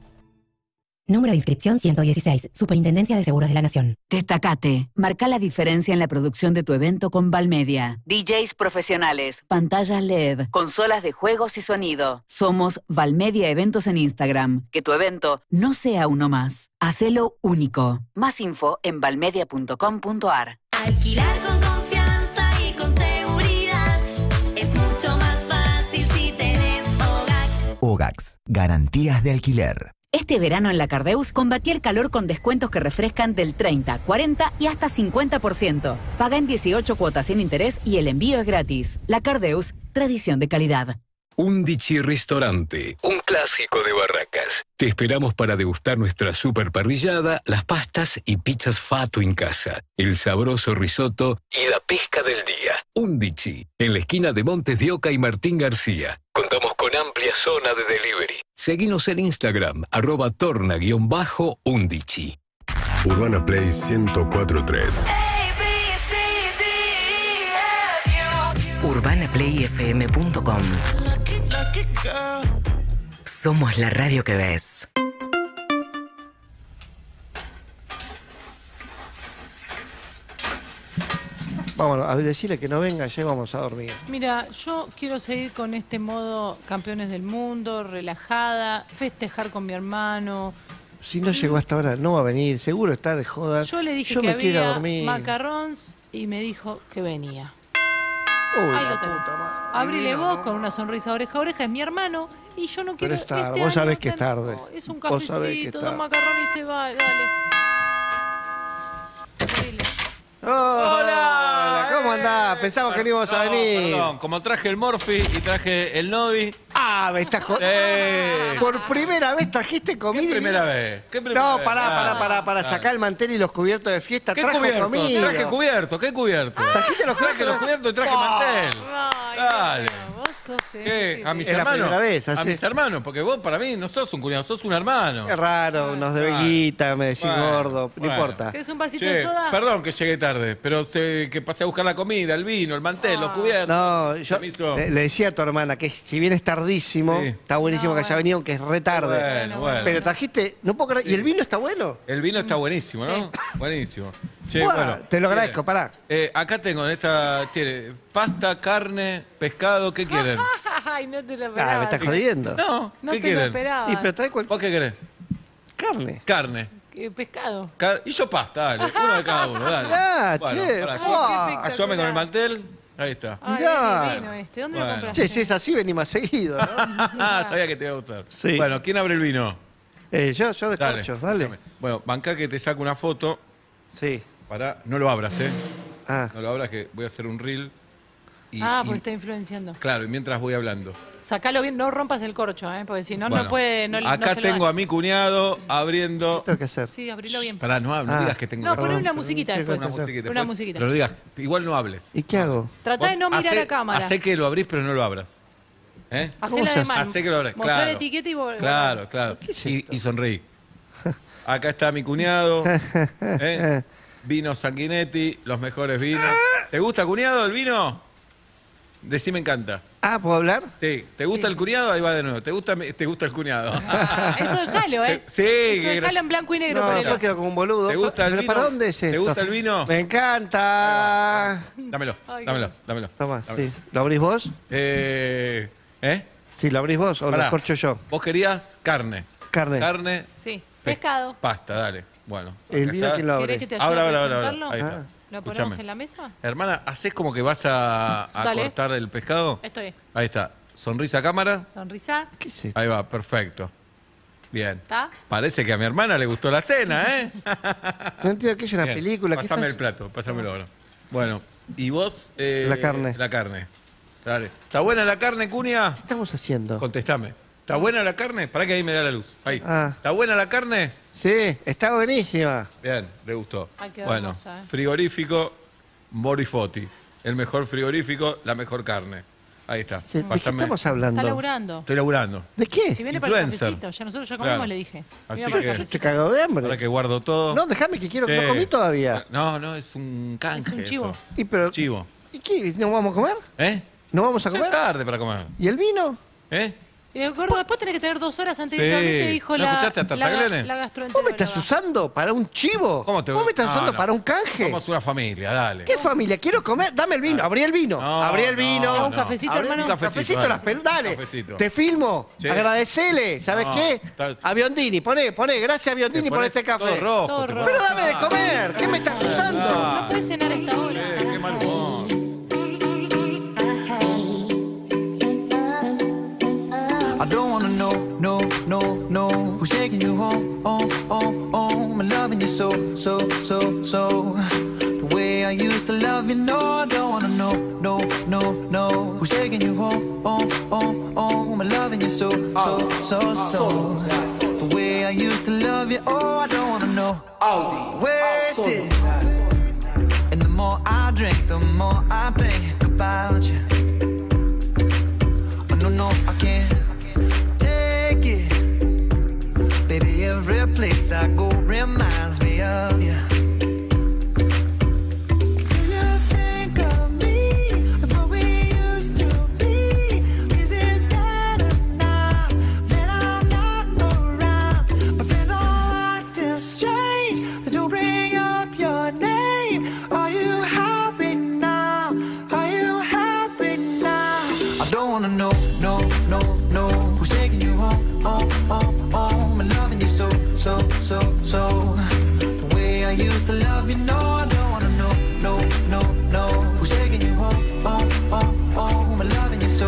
Número de inscripción 116. Superintendencia de Seguros de la Nación. Destacate. Marca la diferencia en la producción de tu evento con Valmedia. DJs profesionales, pantallas LED, consolas de juegos y sonido. Somos Valmedia Eventos en Instagram. Que tu evento no sea uno más. Hacelo único. Más info en valmedia.com.ar. Alquilar con confianza y con seguridad. Es mucho más fácil si tenés OGAX. OGAX. Garantías de alquiler. Este verano en la Cardeus, combatí el calor con descuentos que refrescan del 30, 40 y hasta 50%. Paga en 18 cuotas sin interés y el envío es gratis. La Cardeus, tradición de calidad. Undici Restaurante, un clásico de Barracas. Te esperamos para degustar nuestra super parrillada, las pastas y pizzas Fatu en casa, el sabroso risotto y la pesca del día. Undici, en la esquina de Montes de Oca y Martín García. Contamos con amplia zona de delivery. Seguinos en Instagram, @torna_undici. Urbana Play 104.3. UrbanaPlayFM.com. Somos la radio que ves. Vamos a decirle que no venga, ya vamos a dormir. Mira, yo quiero seguir con este modo campeones del mundo, relajada, festejar con mi hermano. Si no llegó hasta ahora, no va a venir, seguro está de joda. Yo le dije que había macarons y me dijo que venía. Ahí lo tenés. Abrile vos con una sonrisa oreja a oreja, es mi hermano y yo no quiero... Pero es tarde, vos sabés que es tarde. Es un cafecito, dos macarrones y se va, dale. Abrile. ¡Hola! ¿Cómo ¿Cómo andás? Pensamos que no íbamos a venir. Perdón, como traje el Morphy y traje el Novi. Ah, me estás jodiendo. Por primera vez trajiste comida. ¿Qué primera vez? ¿Qué primera vez? Pará, sacar el mantel y los cubiertos de fiesta. ¿Qué trajo cubierto? Comida. Traje cubiertos, ¿qué cubiertos? Trajiste los cubiertos. Traje los cubiertos y traje mantel. Ay, dale. ¿Qué? A mis hermanos. A mis hermanos, porque vos para mí no sos un cuñado, sos un hermano. Qué raro, unos de veguita, me decís gordo, no importa. ¿Querés un vasito de soda? Perdón que llegué tarde, pero sé que pasé a buscar la comida, el vino, el mantel, los cubiertos. No, yo le decía a tu hermana que si bien es tardísimo, está buenísimo que haya venido, que es re tarde. Bueno. Pero trajiste, no puedo creer, ¿y el vino está bueno? El vino está buenísimo, ¿no? Buenísimo. Che, bueno, te lo agradezco, pará. Acá tengo, en esta, tiene pasta, carne, pescado, ¿qué quieren? Ay, no te lo esperaba. Ah, me estás jodiendo. No, no te lo esperaba. ¿Y pero trae cuál? ¿Vos qué querés? Carne. Carne. Pescado. Y yo pasta, dale. Uno de cada uno, dale. Ah, bueno, che. Wow. Ayúdame con el mantel. Ahí está. Ay, mirá. Es divino este. ¿Dónde lo compraste? Che, si es así, vení más seguido, ¿no? Sabía que te iba a gustar. Sí. Bueno, ¿quién abre el vino? Yo descorcho, dale. Bueno, bancá que te saco una foto. Sí. Pará, no lo abras, ¿eh? Ah. No lo abras, que voy a hacer un reel. Porque está influenciando. Claro, y mientras voy hablando. Sacalo bien, no rompas el corcho, ¿eh? Porque si no, bueno, no puede... No, acá no se tengo a mi cuñado abriendo... ¿Qué tengo que hacer? Sí, abrilo bien. Pará, no digas que tengo... No, poné una musiquita después. Una musiquita. Pero digas, igual no hables. ¿Y qué hago? Tratá de no mirar a cámara. Hacé que lo abrís, pero no lo abras. ¿Eh? Hacela de mano. Hacé que lo abras, claro. Mostrá la etiqueta y... Claro. ¿Qué es esto? Y sonreí. Acá está mi cuñado. Vino Sanguinetti, los mejores vinos. ¿Te gusta, cuñado, el vino? Decí me encanta. Ah, ¿puedo hablar? Sí. ¿Te gusta el cuñado? Ahí va de nuevo. ¿Te gusta el cuñado? Ah, eso es jalo, ¿eh? Sí. Eso es jalo en blanco y negro. No, no quedo como un boludo. ¿Te gusta el vino? ¿Para dónde es esto? ¿Te gusta el vino? Me encanta. Dámelo. Toma, sí. ¿Lo abrís vos? Sí, ¿lo abrís vos o lo escorcho yo? ¿Vos querías carne? Carne. Sí. Pescado. Pasta, dale. Bueno. ¿El vino quién lo abre? ¿Querés que te ayude a presentarlo? Ahí está. ¿Lo ponemos en la mesa? Hermana, ¿haces como que vas a cortar el pescado? Estoy. Ahí está. Sonrisa a cámara. Sonrisa. ¿Qué es esto? Ahí va, perfecto. Bien. ¿Está? Parece que a mi hermana le gustó la cena, ¿eh? No entiendo que es una película. Pásame el plato, pásamelo ahora. Bueno, ¿y vos? La carne. La carne. Dale. ¿Está buena la carne, cuña? ¿Qué estamos haciendo? Contestame. ¿Está buena la carne? Pará que ahí me da la luz. Ahí. Ah. ¿Está buena la carne? Sí, está buenísima. Bien, le gustó. Ay, bueno, hermosa, frigorífico Morifotti. El mejor frigorífico, la mejor carne. Ahí está. ¿De qué estamos hablando? Está laburando. Estoy laburando. ¿De qué? Si viene para el cafecito. Ya nosotros ya comimos, le dije. Así que se cagó de hambre. Ahora que guardo todo. No, déjame que quiero, no comí todavía. No, es un canje. Es un chivo. Chivo. ¿Y qué? ¿No vamos a comer? ¿No vamos a comer? Es tarde para comer. ¿Y el vino? Gordo, después tenés que tener 2 horas antes de dormirte, dijo la gastroenteróloga. ¿Vos me estás usando para un chivo? ¿Vos me estás usando para un canje? Somos una familia, dale. ¿Qué familia? Quiero comer, dame el vino, abrí el vino. Abrí el vino. Un cafecito, hermano. Un cafecito, las pelotas. Dale, te filmo, agradecele, ¿sabes qué? A Biondini, poné, gracias a Biondini por este café. Todo rojo. Pero dame de comer, ¿qué me estás usando? No puedes cenar a esta hora. Qué mal humor. I don't wanna know, no, who's taking you home, home, and loving you so, the way I used to love you, no, I don't wanna know, no, who's taking you home, home, and loving you so, the way I used to love you, oh, I don't wanna know, wasted, and the more I drink, the more I think about you, oh, no, I can't. Baby, every place I go reminds me of you. Do you think of me and what we used to be? Is it better now that I'm not around? My friends all acting strange. They don't bring up your name. Are you happy now? Are you happy now? I don't wanna know, no. Who's taking you home? So, the way I used to love you, no, I don't wanna know, no, who's taking you home, I'm loving you so,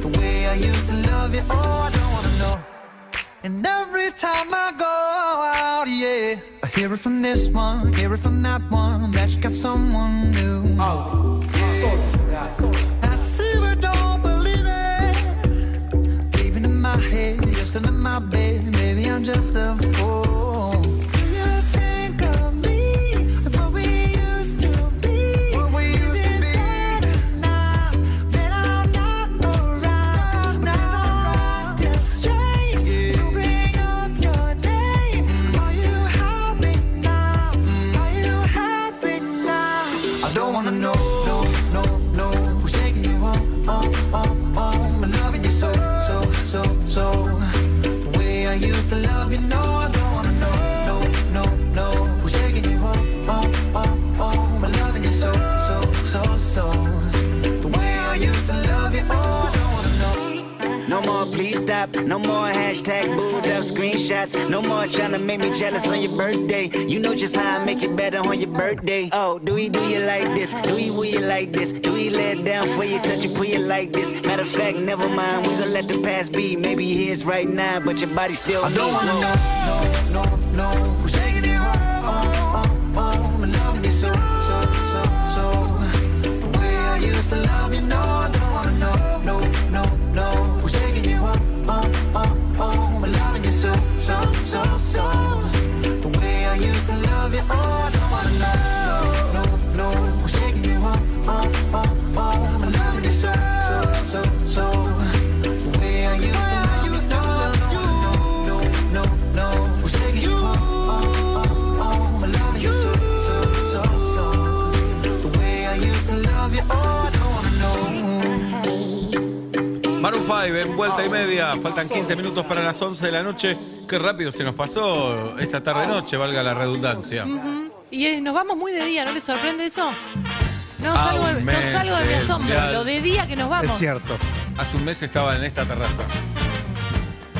the way I used to love you, oh, I don't wanna know, and every time I go out, yeah, Hear it from this one, hear it from that one, that you got someone new. Oh, I see but don't believe it. Leaving in my head, you're still in my bed. Maybe I'm just a fool. Do you think of me, of what we used to be? Is it better now that I'm not around? Now I'm just strange. You bring up your name. Are you happy now? Are you happy now? I don't wanna know. No more hashtag booed up screenshots. No more trying to make me jealous on your birthday. You know just how I make you better on your birthday. Oh, do we do you like this? Do we will you like this? Do we let down for you, touch you, pull you like this? Matter of fact, never mind, we gonna let the past be. Maybe he is right now, but your body still I don't wanna know. No, no, no, who's taking you home? Oh, oh, oh, I'm loving you so, so, so, so. The way I used to love you, no, I don't wanna know. No, no, no, who's taking you home? Oh, oh, oh, I'm loving you so, so, so, so. The way I used to love you, oh, I don't wanna know. No, no, no, I'm shaking you up. Oh, oh, oh, I'm loving you so, so, so, so. The way I used to love you, no, no, no, no, I'm shaking you up. Oh, oh, oh, I'm loving you so, so, so, so. The way I used to love you, oh, I don't wanna know. Maroon 5 en vuelta y media. Faltan 15 minutos para las 11 de la noche. Qué rápido se nos pasó esta tarde-noche, valga la redundancia. Y nos vamos muy de día, ¿no les sorprende eso? No salgo de mi asombro, lo de día que nos vamos. Es cierto. Hace un mes estaba en esta terraza.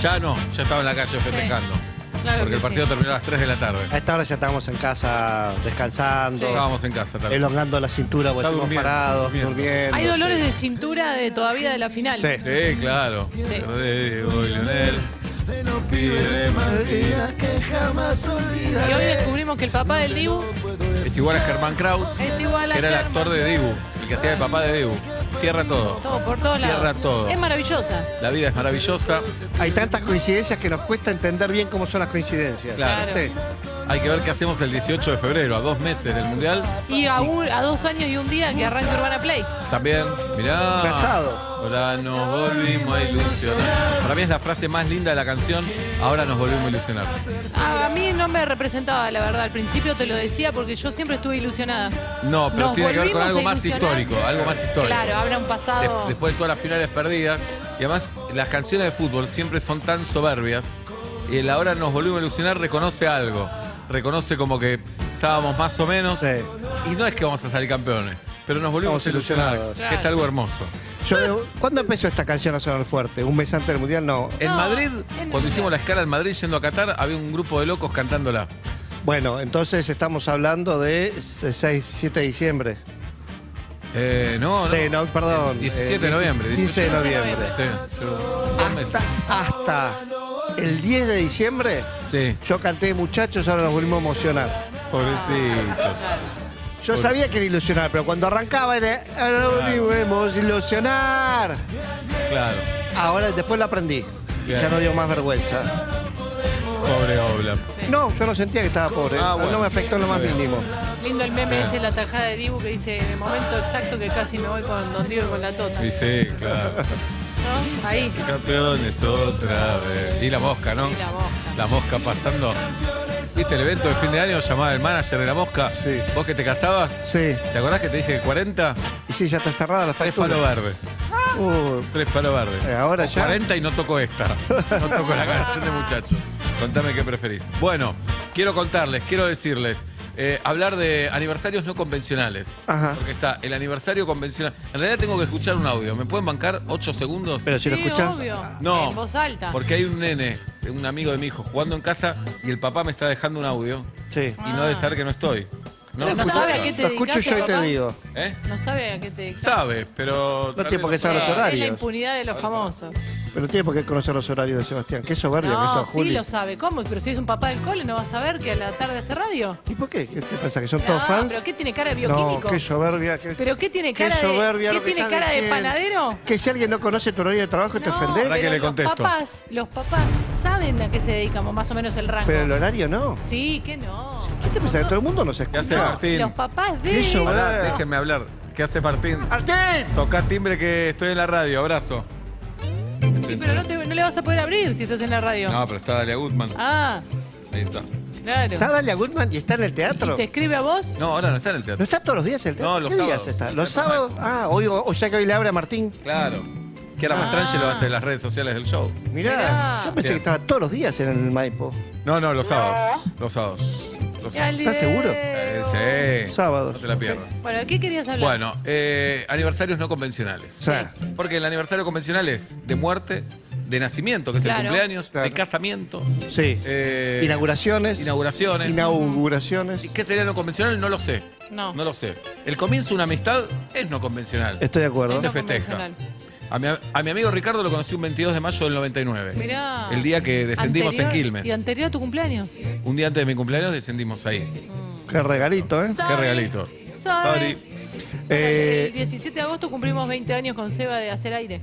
Ya no, ya estaba en la calle festejando. Sí. Claro, porque el partido terminó a las 3 de la tarde. A esta hora ya estábamos en casa descansando. Sí. Estábamos en casa también. Elongando la cintura, estuvimos parados, durmiendo. Hay dolores de cintura de todavía de la final. Sí, sí, claro. Sí. Y hoy descubrimos que el papá del Dibu es igual a Germán Kraus. Es igual a que era el actor de Dibu, el que hacía el papá de Dibu. Cierra todo. Todo por todos lados. Cierra todo. Es maravillosa. La vida es maravillosa. Hay tantas coincidencias que nos cuesta entender bien cómo son las coincidencias. Claro. Sí. Hay que ver qué hacemos el 18 de febrero, a 2 meses del Mundial. Y a 2 años y 1 día que arranca Urbana Play. También, mirá. Casado. Ahora nos volvimos a ilusionar. Para mí es la frase más linda de la canción. Ahora nos volvimos a ilusionar. A mí no me representaba, la verdad. Al principio te lo decía porque yo siempre estuve ilusionada. No, pero nos tiene que ver con algo más histórico. Algo más histórico. Claro, habrá un pasado. Después de todas las finales perdidas. Y además, las canciones de fútbol siempre son tan soberbias. Y el ahora nos volvimos a ilusionar reconoce algo. Reconoce como que estábamos más o menos. Sí. Y no es que vamos a salir campeones. Pero nos volvimos a ilusionar, claro. Que es algo hermoso. Yo, ¿cuándo empezó esta canción a sonar fuerte? ¿Un mes antes del Mundial? No. En Madrid, cuando hicimos la escala en Madrid yendo a Qatar, había un grupo de locos cantándola. Bueno, entonces estamos hablando de 6, 7 de diciembre. No, perdón. 17 de noviembre. 15 de noviembre. Sí, hasta el 10 de diciembre, sí. Yo canté Muchachos, ahora nos volvimos a emocionar. Pobrecito. Yo sabía que era ilusionar, pero cuando arrancaba era volvimos ilusionar. Claro. Ahora después la aprendí. Claro. Ya no dio más vergüenza. Pobre Obla. Sí. No, yo no sentía que estaba pobre. Bueno. No me afectó en lo más mínimo. Lindo el meme ese, la tajada de Dibu que dice en el momento exacto que casi me voy con Don Dibu y con la Tota. Sí, sí, claro. ¿No? Ahí. Campeones otra vez. Y la mosca, ¿no? Sí, la mosca. La mosca pasando. ¿Viste el evento de fin de año? Llamaba el manager de la mosca. Sí. ¿Vos que te casabas? Sí. ¿Te acordás que te dije 40? Y sí, ya está cerrada la factura. 3 palos verdes. 3 palos verdes. Ahora ya. 40 y no toco esta. No toco la canción de Muchachos. Contame qué preferís. Bueno, quiero contarles, quiero decirles. Hablar de aniversarios no convencionales. Ajá. Porque está el aniversario convencional. En realidad tengo que escuchar un audio. ¿Me pueden bancar 8 segundos? Pero si sí, lo escuchás. Obvio. No. En voz alta. Porque hay un nene, un amigo de mi hijo, jugando en casa y el papá me está dejando un audio. Sí. Y no debe saber que no estoy. No sabe a qué te dedicas. Lo escucho yo y te digo. ¿Eh? No sabe a qué te dedicas. Sabe, pero. No tiene por qué saber los horarios. Es la impunidad de los famosos. Pero tiene por qué conocer los horarios de Sebastián. Qué soberbia que sos, Juli. Sí, lo sabe. ¿Cómo? Pero si es un papá del cole, ¿no va a saber que a la tarde hace radio? ¿Y por qué? ¿Qué te pasa? ¿Que son todos fans? ¿Pero qué tiene cara de bioquímico? No, qué soberbia. ¿Pero qué tiene cara de...? ¿Qué tiene cara de panadero? Que si alguien no conoce tu horario de trabajo, te ofendés. ¿Para qué le contesto? Los papás saben a qué se dedicamos, más o menos el rango. Pero el horario no. Sí, que no. ¿Qué se piensa? ¿Que todo el mundo nos escucha? ¿Qué hace Martín? Los papás de... Déjenme hablar. ¿Qué hace Martín? ¡Martín! Tocá timbre que estoy en la radio. Abrazo. Sí, pero no le vas a poder abrir si estás en la radio. No, pero está Dalia Gutmann. Ah. Ahí está. Claro. ¿Está Dalia Gutmann y está en el teatro? ¿Y te escribe a vos? No, ahora no está en el teatro. ¿No está todos los días en el teatro? No, los sábados. ¿Qué días está? ¿Los sábados? Ah, o ya que hoy le abre a Martín. Claro. Que ahora más tranche lo hace en las redes sociales del show. Mirá. Yo pensé que estaba todos los días en el Maipo. No, los sábados. Los sábados. ¿Estás seguro? Sí. Sábados. No te la pierdas. Bueno, ¿qué querías hablar? Bueno, aniversarios no convencionales. Sí. Porque el aniversario convencional es de muerte, de nacimiento, que es el cumpleaños, de casamiento. Sí. Inauguraciones. ¿Qué sería no convencional? No lo sé. No lo sé. El comienzo de una amistad es no convencional. Estoy de acuerdo. No se festeja. A mi amigo Ricardo lo conocí un 22 de mayo del 99. Mirá. El día que descendimos en Quilmes. ¿Y anterior a tu cumpleaños? Un día antes de mi cumpleaños descendimos ahí. Qué regalito, ¿eh? Qué regalito. Sorry. El 17 de agosto cumplimos 20 años con Seba de hacer aire.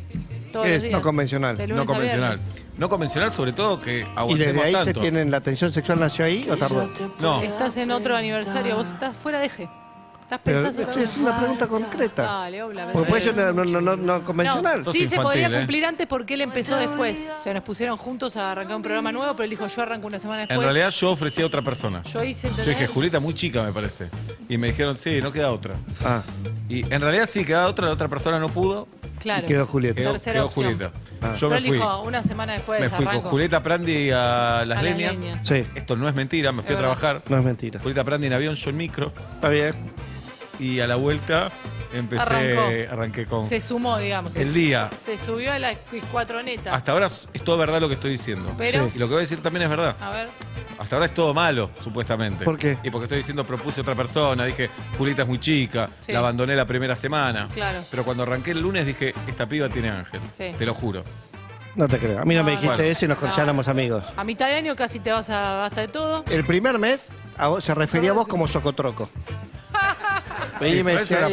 Todos los días. No convencional. No convencional. No convencional, sobre todo que aguantemos. ¿Y desde ahí tanto se tienen la tensión sexual? ¿Nació ahí o tardó? No. Estás en otro aniversario, vos estás fuera de eje. ¿Estás pensando? Es una pregunta concreta. Dale, obla. Porque puede ser no convencional. No, sí se podría cumplir antes porque él empezó después. O sea, nos pusieron juntos a arrancar un programa nuevo, pero él dijo, yo arranco una semana después. En realidad yo ofrecí a otra persona. Yo dije, Julieta, muy chica me parece. Y me dijeron, sí, no queda otra. Ah. Y en realidad sí, quedaba otra, la otra persona no pudo. Claro. Y quedó Julieta. Quedó Julieta. Ah. Yo me fui. Dijo, una semana después me fui con Julieta Prandi a Las Leñas. Sí. Esto no es mentira, me fui a trabajar. No es mentira. Julieta Prandi en avión, yo en micro. Está bien. Y a la vuelta arranqué con... Se sumó, digamos. El día. Se subió a la cuatroneta. Hasta ahora es todo verdad lo que estoy diciendo. Pero... Y lo que voy a decir también es verdad. A ver. Hasta ahora es todo malo, supuestamente. ¿Por qué? Y porque estoy diciendo, propuse a otra persona, dije, Julita es muy chica, la abandoné la primera semana. Claro. Pero cuando arranqué el lunes dije, esta piba tiene ángel. Sí. Te lo juro. No te creo. A mí no me dijiste eso y nos consideramos amigos. A mitad de año casi te vas a hasta de todo. El primer mes se refería a vos como socotroco. Sí, me decía,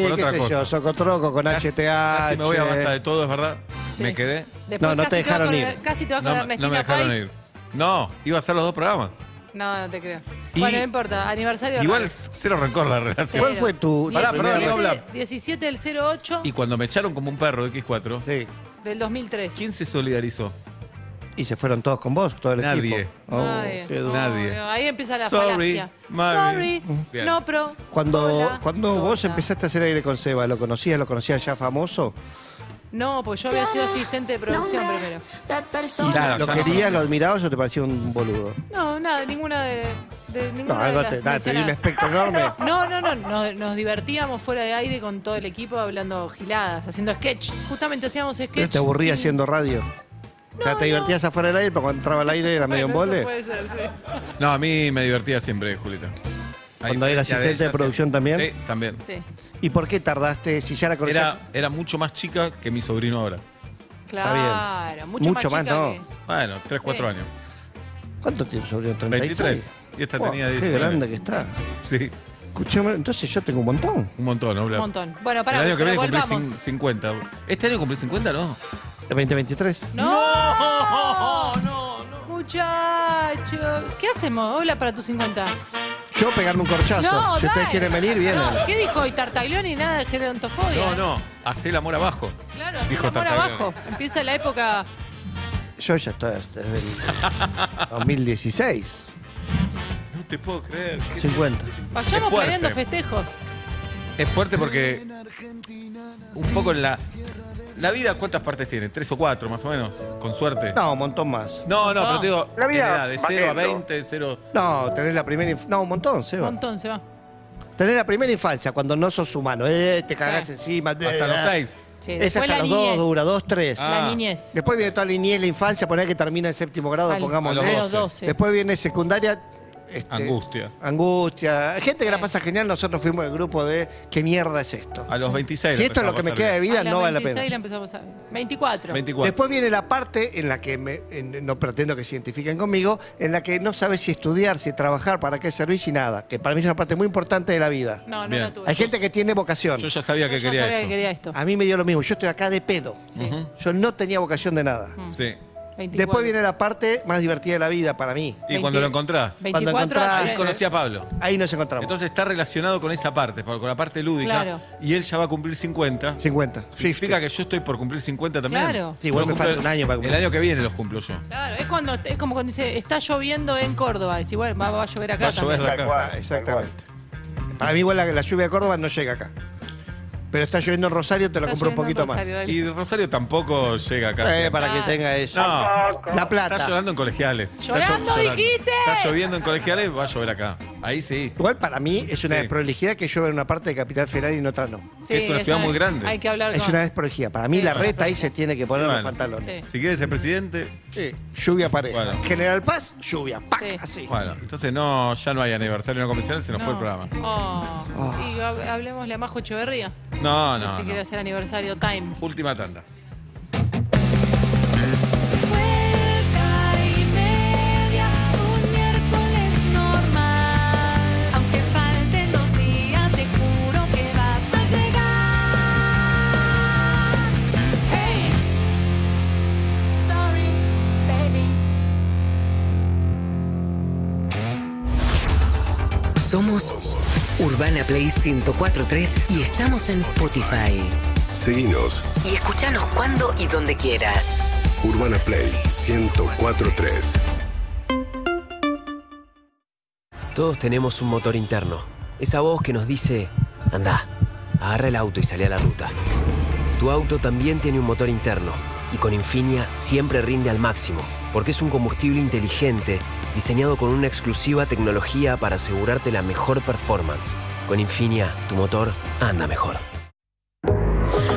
socotroco con HTH. Casi me voy a basta de todo, es verdad. Sí. Me quedé. Después no te dejaron ir. Casi te vas con Ernestina. No me dejaron ir. No, iba a hacer los dos programas. No te creo. Bueno, no importa, aniversario. Igual cero rencor la relación. ¿Cuál fue tu...? 17 del 08. Y cuando me echaron como un perro de X4. Sí. Del 2003. ¿Quién se solidarizó? Y se fueron todos con vos, todo el equipo. Nadie. Ahí empieza la falacia. Sorry. Bien. No, pero... Cuando vos empezaste a hacer aire con Seba, ¿lo conocías ya famoso? No, pues yo había sido asistente de producción primero. Claro, ¿lo querías, lo admirabas o te parecía un boludo? No, nada, ninguna de ninguna. No, algo de te di un espectro enorme. Nos divertíamos fuera de aire con todo el equipo hablando giladas, haciendo sketch. Justamente hacíamos sketch. Pero te aburrías haciendo radio. O sea, te divertías afuera del aire, pero cuando entraba al aire era medio embole. Eso puede ser, sí. No, a mí me divertía siempre, Julieta. Cuando era asistente de producción también. Sí, también. Sí. ¿Y por qué tardaste? Si ya la conocías. Era mucho más chica que mi sobrino ahora. Claro, mucho más chica. Bueno, 3, 4 años. ¿Cuánto tiene tu sobrino? 36. 23. Y esta tenía 10. Qué grande que está. Sí. Escuchame, entonces yo tengo un montón. Un montón, ¿no? Un montón. Bueno, para el año que viene cumplí 50. ¿Este año cumplí 50 no? ¿El 2023? No. Muchachos, ¿qué hacemos? Hola para tus 50. Yo pegarme un corchazo. Si ustedes quieren venir, vienen. ¿Qué dijo hoy Tartaglione y nada de gerontofobia? No. Hacé el amor abajo. Claro, hacé el amor abajo. Empieza la época... Yo ya estoy desde el 2016. No te puedo creer. 50. Vayamos planeando festejos. Es fuerte porque... Un poco en la... La vida, ¿cuántas partes tiene? 3 o 4, más o menos, con suerte. No, un montón más. No, pero te digo, la vida, edad, de 0 a 20, 0... No, tenés la primera... No, un montón, Seba. Un montón, Seba. Tenés la primera infancia, cuando no sos humano. Te cagás encima. Hasta los 6. Sí, es hasta los 2, dura 2, 3. La niñez. Después viene toda la niñez, la infancia, poner que termina en 7º grado, pongamos. A los 12. Después viene secundaria... Angustia. Angustia. Gente que la pasa genial. Nosotros fuimos el grupo de ¿qué mierda es esto? A los 26. Si esto es lo que me queda de vida, no vale la pena. A los 26 la empezamos a... 24. 24. Después viene la parte en la que no pretendo que se identifiquen conmigo, en la que no sabes si estudiar, si trabajar, para qué servir, si nada. Que para mí es una parte muy importante de la vida. No, no la tuve. Hay gente que tiene vocación. Yo ya sabía que quería esto. A mí me dio lo mismo. Yo estoy acá de pedo. Sí. Yo no tenía vocación de nada. Sí. 24. Después viene la parte más divertida de la vida para mí. Y cuando lo encontrás. 24, cuando encontrás, ahí conocí a Pablo. Ahí nos encontramos. Entonces está relacionado con esa parte, con la parte lúdica. Claro. Y él ya va a cumplir 50. 50. Significa que yo estoy por cumplir 50 también. Claro. Sí, igual me falta un año para cumplir. El año que viene los cumplo yo. Claro, es como cuando dice, está lloviendo en Córdoba. Decís, bueno, va a llover acá. Va a llover también. Acá. Igual, exactamente. Para mí igual la lluvia de Córdoba no llega acá. Pero está lloviendo en Rosario, te la compro un poquito Rosario, más. Y Rosario tampoco llega acá. Para que tenga eso. No, La Plata. Está llorando en Colegiales. ¡Llorando, dijiste! Está lloviendo en Colegiales, va a llover acá. Ahí sí. Igual para mí es una desprolijidad que llueve en una parte de Capital Federal y en otra no. Sí, es una ciudad muy grande. Hay que hablar con... Es una desprolijidad. Para mí la reta ahí se tiene que poner los pantalones. Sí. Si quieres ser presidente... Sí, lluvia pareja. Bueno. General Paz, lluvia. ¡Pac! Sí. Así. Bueno, entonces no, ya no hay aniversario no convencional, se nos fue el programa. Y hablemosle a Majo Echeverría. No, no. Si quiere hacer aniversario, time. Última tanda. Somos Urbana Play 104.3 y estamos en Spotify. Seguinos. Y escuchanos cuando y donde quieras. Urbana Play 104.3. Todos tenemos un motor interno. Esa voz que nos dice, andá, agarra el auto y salí a la ruta. Tu auto también tiene un motor interno. Y con Infinia siempre rinde al máximo, porque es un combustible inteligente diseñado con una exclusiva tecnología para asegurarte la mejor performance. Con Infinia, tu motor anda mejor.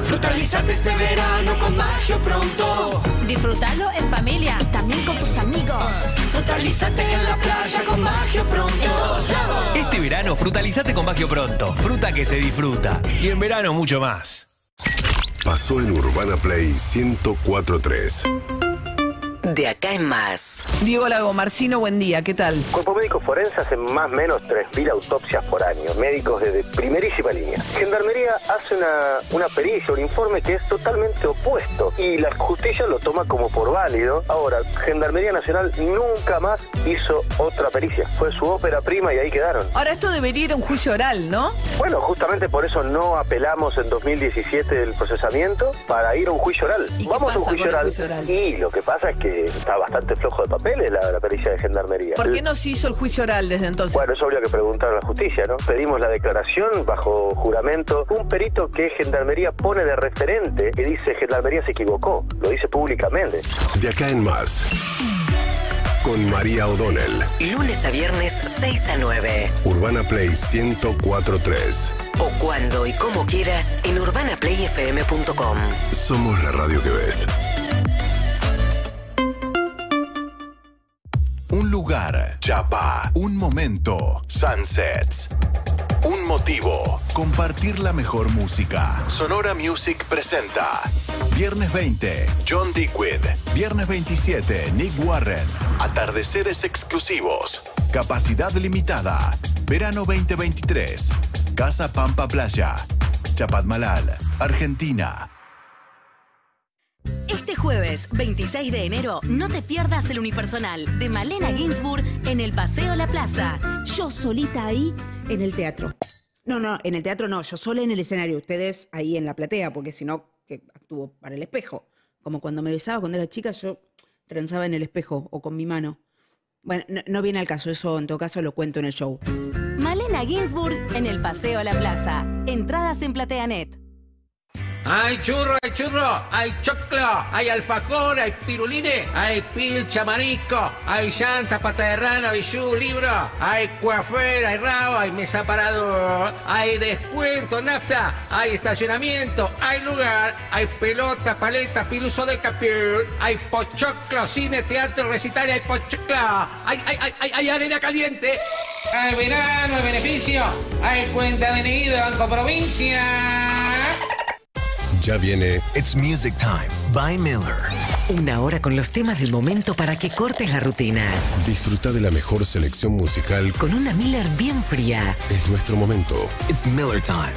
Frutalizate este verano con Magio Pronto. Disfrutalo en familia y también con tus amigos. Frutalizate en la playa con Magio Pronto. En todos lados. Este verano frutalizate con Magio Pronto. Fruta que se disfruta. Y en verano mucho más. Pasó en Urbana Play 104.3. De acá en más. Diego Lago Marcino, buen día, ¿qué tal? Cuerpo médico forense hace más o menos 3.000 autopsias por año. Médicos desde primerísima línea. Gendarmería hace una pericia, un informe que es totalmente opuesto. Y la justicia lo toma como por válido. Ahora, Gendarmería Nacional nunca más hizo otra pericia. Fue su ópera prima y ahí quedaron. Ahora, esto debería ir a un juicio oral, ¿no? Bueno, justamente por eso no apelamos en 2017 el procesamiento para ir a un juicio oral. Vamos a un juicio oral. Y lo que pasa es que está bastante flojo de papeles la pericia de Gendarmería. ¿Por qué no se hizo el juicio oral desde entonces? Bueno, eso habría que preguntar a la justicia, ¿no? Pedimos la declaración bajo juramento. Un perito que Gendarmería pone de referente que dice Gendarmería se equivocó. Lo dice públicamente. De acá en más. Con María O'Donnell. Lunes a viernes 6 a 9. Urbana Play 104.3. O cuando y como quieras en urbanaplayfm.com. Somos la radio que ves. Un lugar. Chapa. Un momento. Sunsets. Un motivo. Compartir la mejor música. Sonora Music presenta. Viernes 20, John Dickwid. Viernes 27, Nick Warren. Atardeceres exclusivos. Capacidad limitada. Verano 2023. Casa Pampa Playa. Chapadmalal, Argentina. Este jueves, 26 de enero, no te pierdas el unipersonal de Malena Ginsburg en el Paseo La Plaza. Yo solita ahí en el teatro. No, en el teatro no, yo sola en el escenario. Ustedes ahí en la platea, porque si no... que actúo para el espejo. Como cuando me besaba cuando era chica, yo trenzaba en el espejo o con mi mano. Bueno, no viene al caso, eso en todo caso lo cuento en el show. Malena Ginsburg en el Paseo La Plaza. Entradas en PlateaNet. Hay churro, hay churro, hay choclo, hay alfajor, hay pirulines, hay pilcha, marisco, hay llanta, pata de rana, bijú, libro, hay coafer, hay rabo, hay mesa parador, hay descuento, nafta, hay estacionamiento, hay lugar, hay pelota, paleta, piluso de capión, hay pochoclo, cine, teatro, recital, hay pochoclo, hay arena caliente. Hay verano, hay beneficio, hay cuenta DNI de Banco Provincia. Ya viene It's Music Time by Miller. Una hora con los temas del momento para que cortes la rutina. Disfruta de la mejor selección musical con una Miller bien fría. Es nuestro momento. It's Miller Time.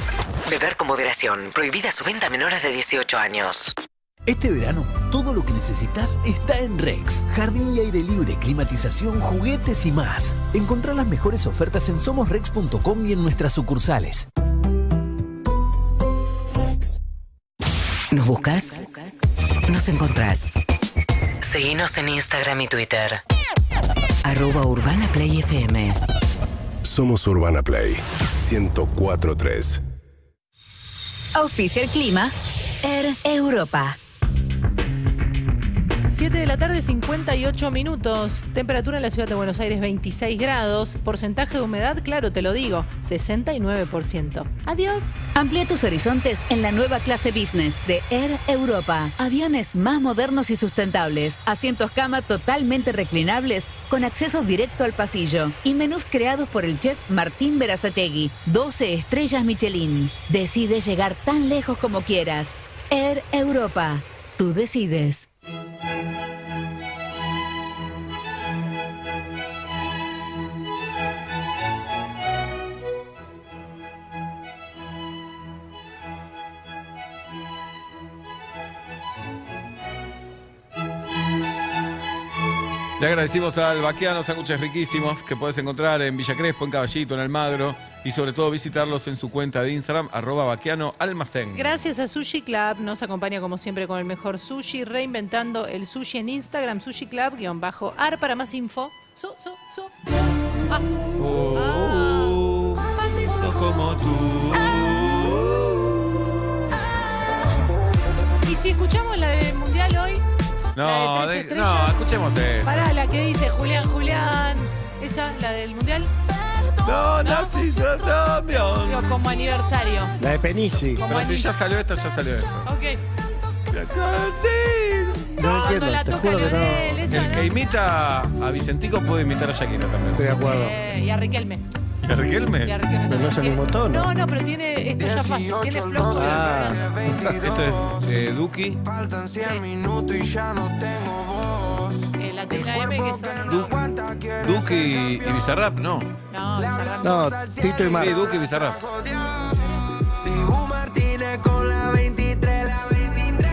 Beber con moderación. Prohibida su venta a menores de 18 años. Este verano, todo lo que necesitas está en Rex. Jardín y aire libre, climatización, juguetes y más. Encontrá las mejores ofertas en SomosRex.com y en nuestras sucursales. Rex. ¿Nos buscas? Nos encontrás. Seguinos en Instagram y Twitter. @UrbanaPlayFM. Somos Urbana Play 104.3. Auspicia el clima, Air Europa. 7 de la tarde, 58 minutos. Temperatura en la ciudad de Buenos Aires, 26 grados. Porcentaje de humedad, claro, te lo digo, 69%. Adiós. Amplía tus horizontes en la nueva clase business de Air Europa. Aviones más modernos y sustentables. Asientos cama totalmente reclinables con acceso directo al pasillo. Y menús creados por el chef Martín Berazategui. 12 estrellas Michelin. Decide llegar tan lejos como quieras. Air Europa. Tú decides. Le agradecimos al Baqueano, sándwiches riquísimos que podés encontrar en Villa Crespo, en Caballito, en Almagro y sobre todo visitarlos en su cuenta de Instagram, @baqueanoalmacén. Gracias a Sushi Club, nos acompaña como siempre con el mejor sushi, reinventando el sushi en Instagram, Sushi Club_ar para más info. Como tú. Y si escuchamos la del Mundial hoy. No, no, escuchemos eso. Pará, la que dice Julián, Julián. ¿Esa, la del Mundial? No, no, sí, no, digo, como aniversario. La de Penici. Pero si ya salió esto, ya salió esto. Ok. No entiendo, la toca Leonel, no. El que imita a Vicentico puede imitar a Shakira también. Estoy de acuerdo. Y a Riquelme. ¿Y a Riquelme? Y a Riquelme. Pero no es el mismo tono. No, no, pero tiene... Esto ya fácil, tiene flojo. Esto es de Duki. Faltan 100 minutos y ya no tengo voz. La tecla M que son... Duki y Bizarrap, no. No, Bizarrap. No, Tito y Mar. Sí, Duki y Bizarrap. Dibu Martínez con la 23, la 23.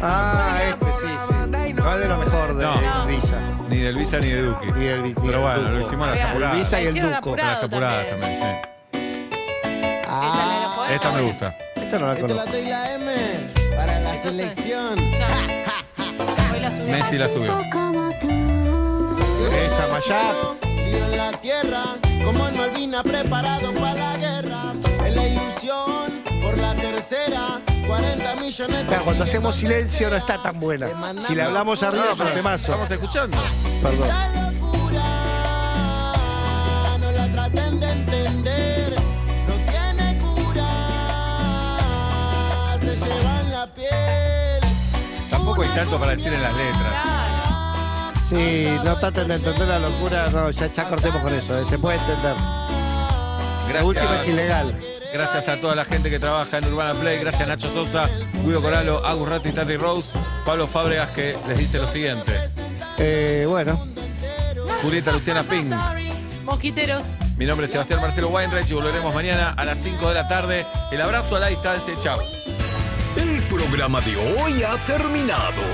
Ah, este sí. No es de lo mejor de Visa. Ni del Visa ni de Duki. Pero bueno, lo hicimos a las apuradas. El Visa y el Duco. A las apuradas también, sí. Ah, esta me gusta. Esta no la conozco. Esta la tecla M para la selección. Messi la subió. Esa Mayat. Vivo en la tierra, como en Malvina, preparado para la guerra. Es la ilusión por la tercera. 40 millones. Claro, cuando hacemos silencio no está tan buena. Si le hablamos arriba, no, pero temazo. Estamos escuchando. Perdón. Esta locura no la traten de entender. No tiene cura. Se llevan la piel. Tampoco hay tanto para decir en las letras. Sí, no traten de entender la locura. No, ya cortemos con eso. Se puede entender. La última es ilegal. Gracias a toda la gente que trabaja en Urbana Play. Gracias a Nacho Sosa, Guido Coralo, Agus Ratti, Tati Rose, Pablo Fábregas, que les dice lo siguiente. Bueno. Julieta Luciana Ping. Mosquiteros. Mi nombre es Sebastián Marcelo Weinreich y volveremos mañana a las 5 de la tarde. El abrazo a la distancia. Chao. El programa de hoy ha terminado.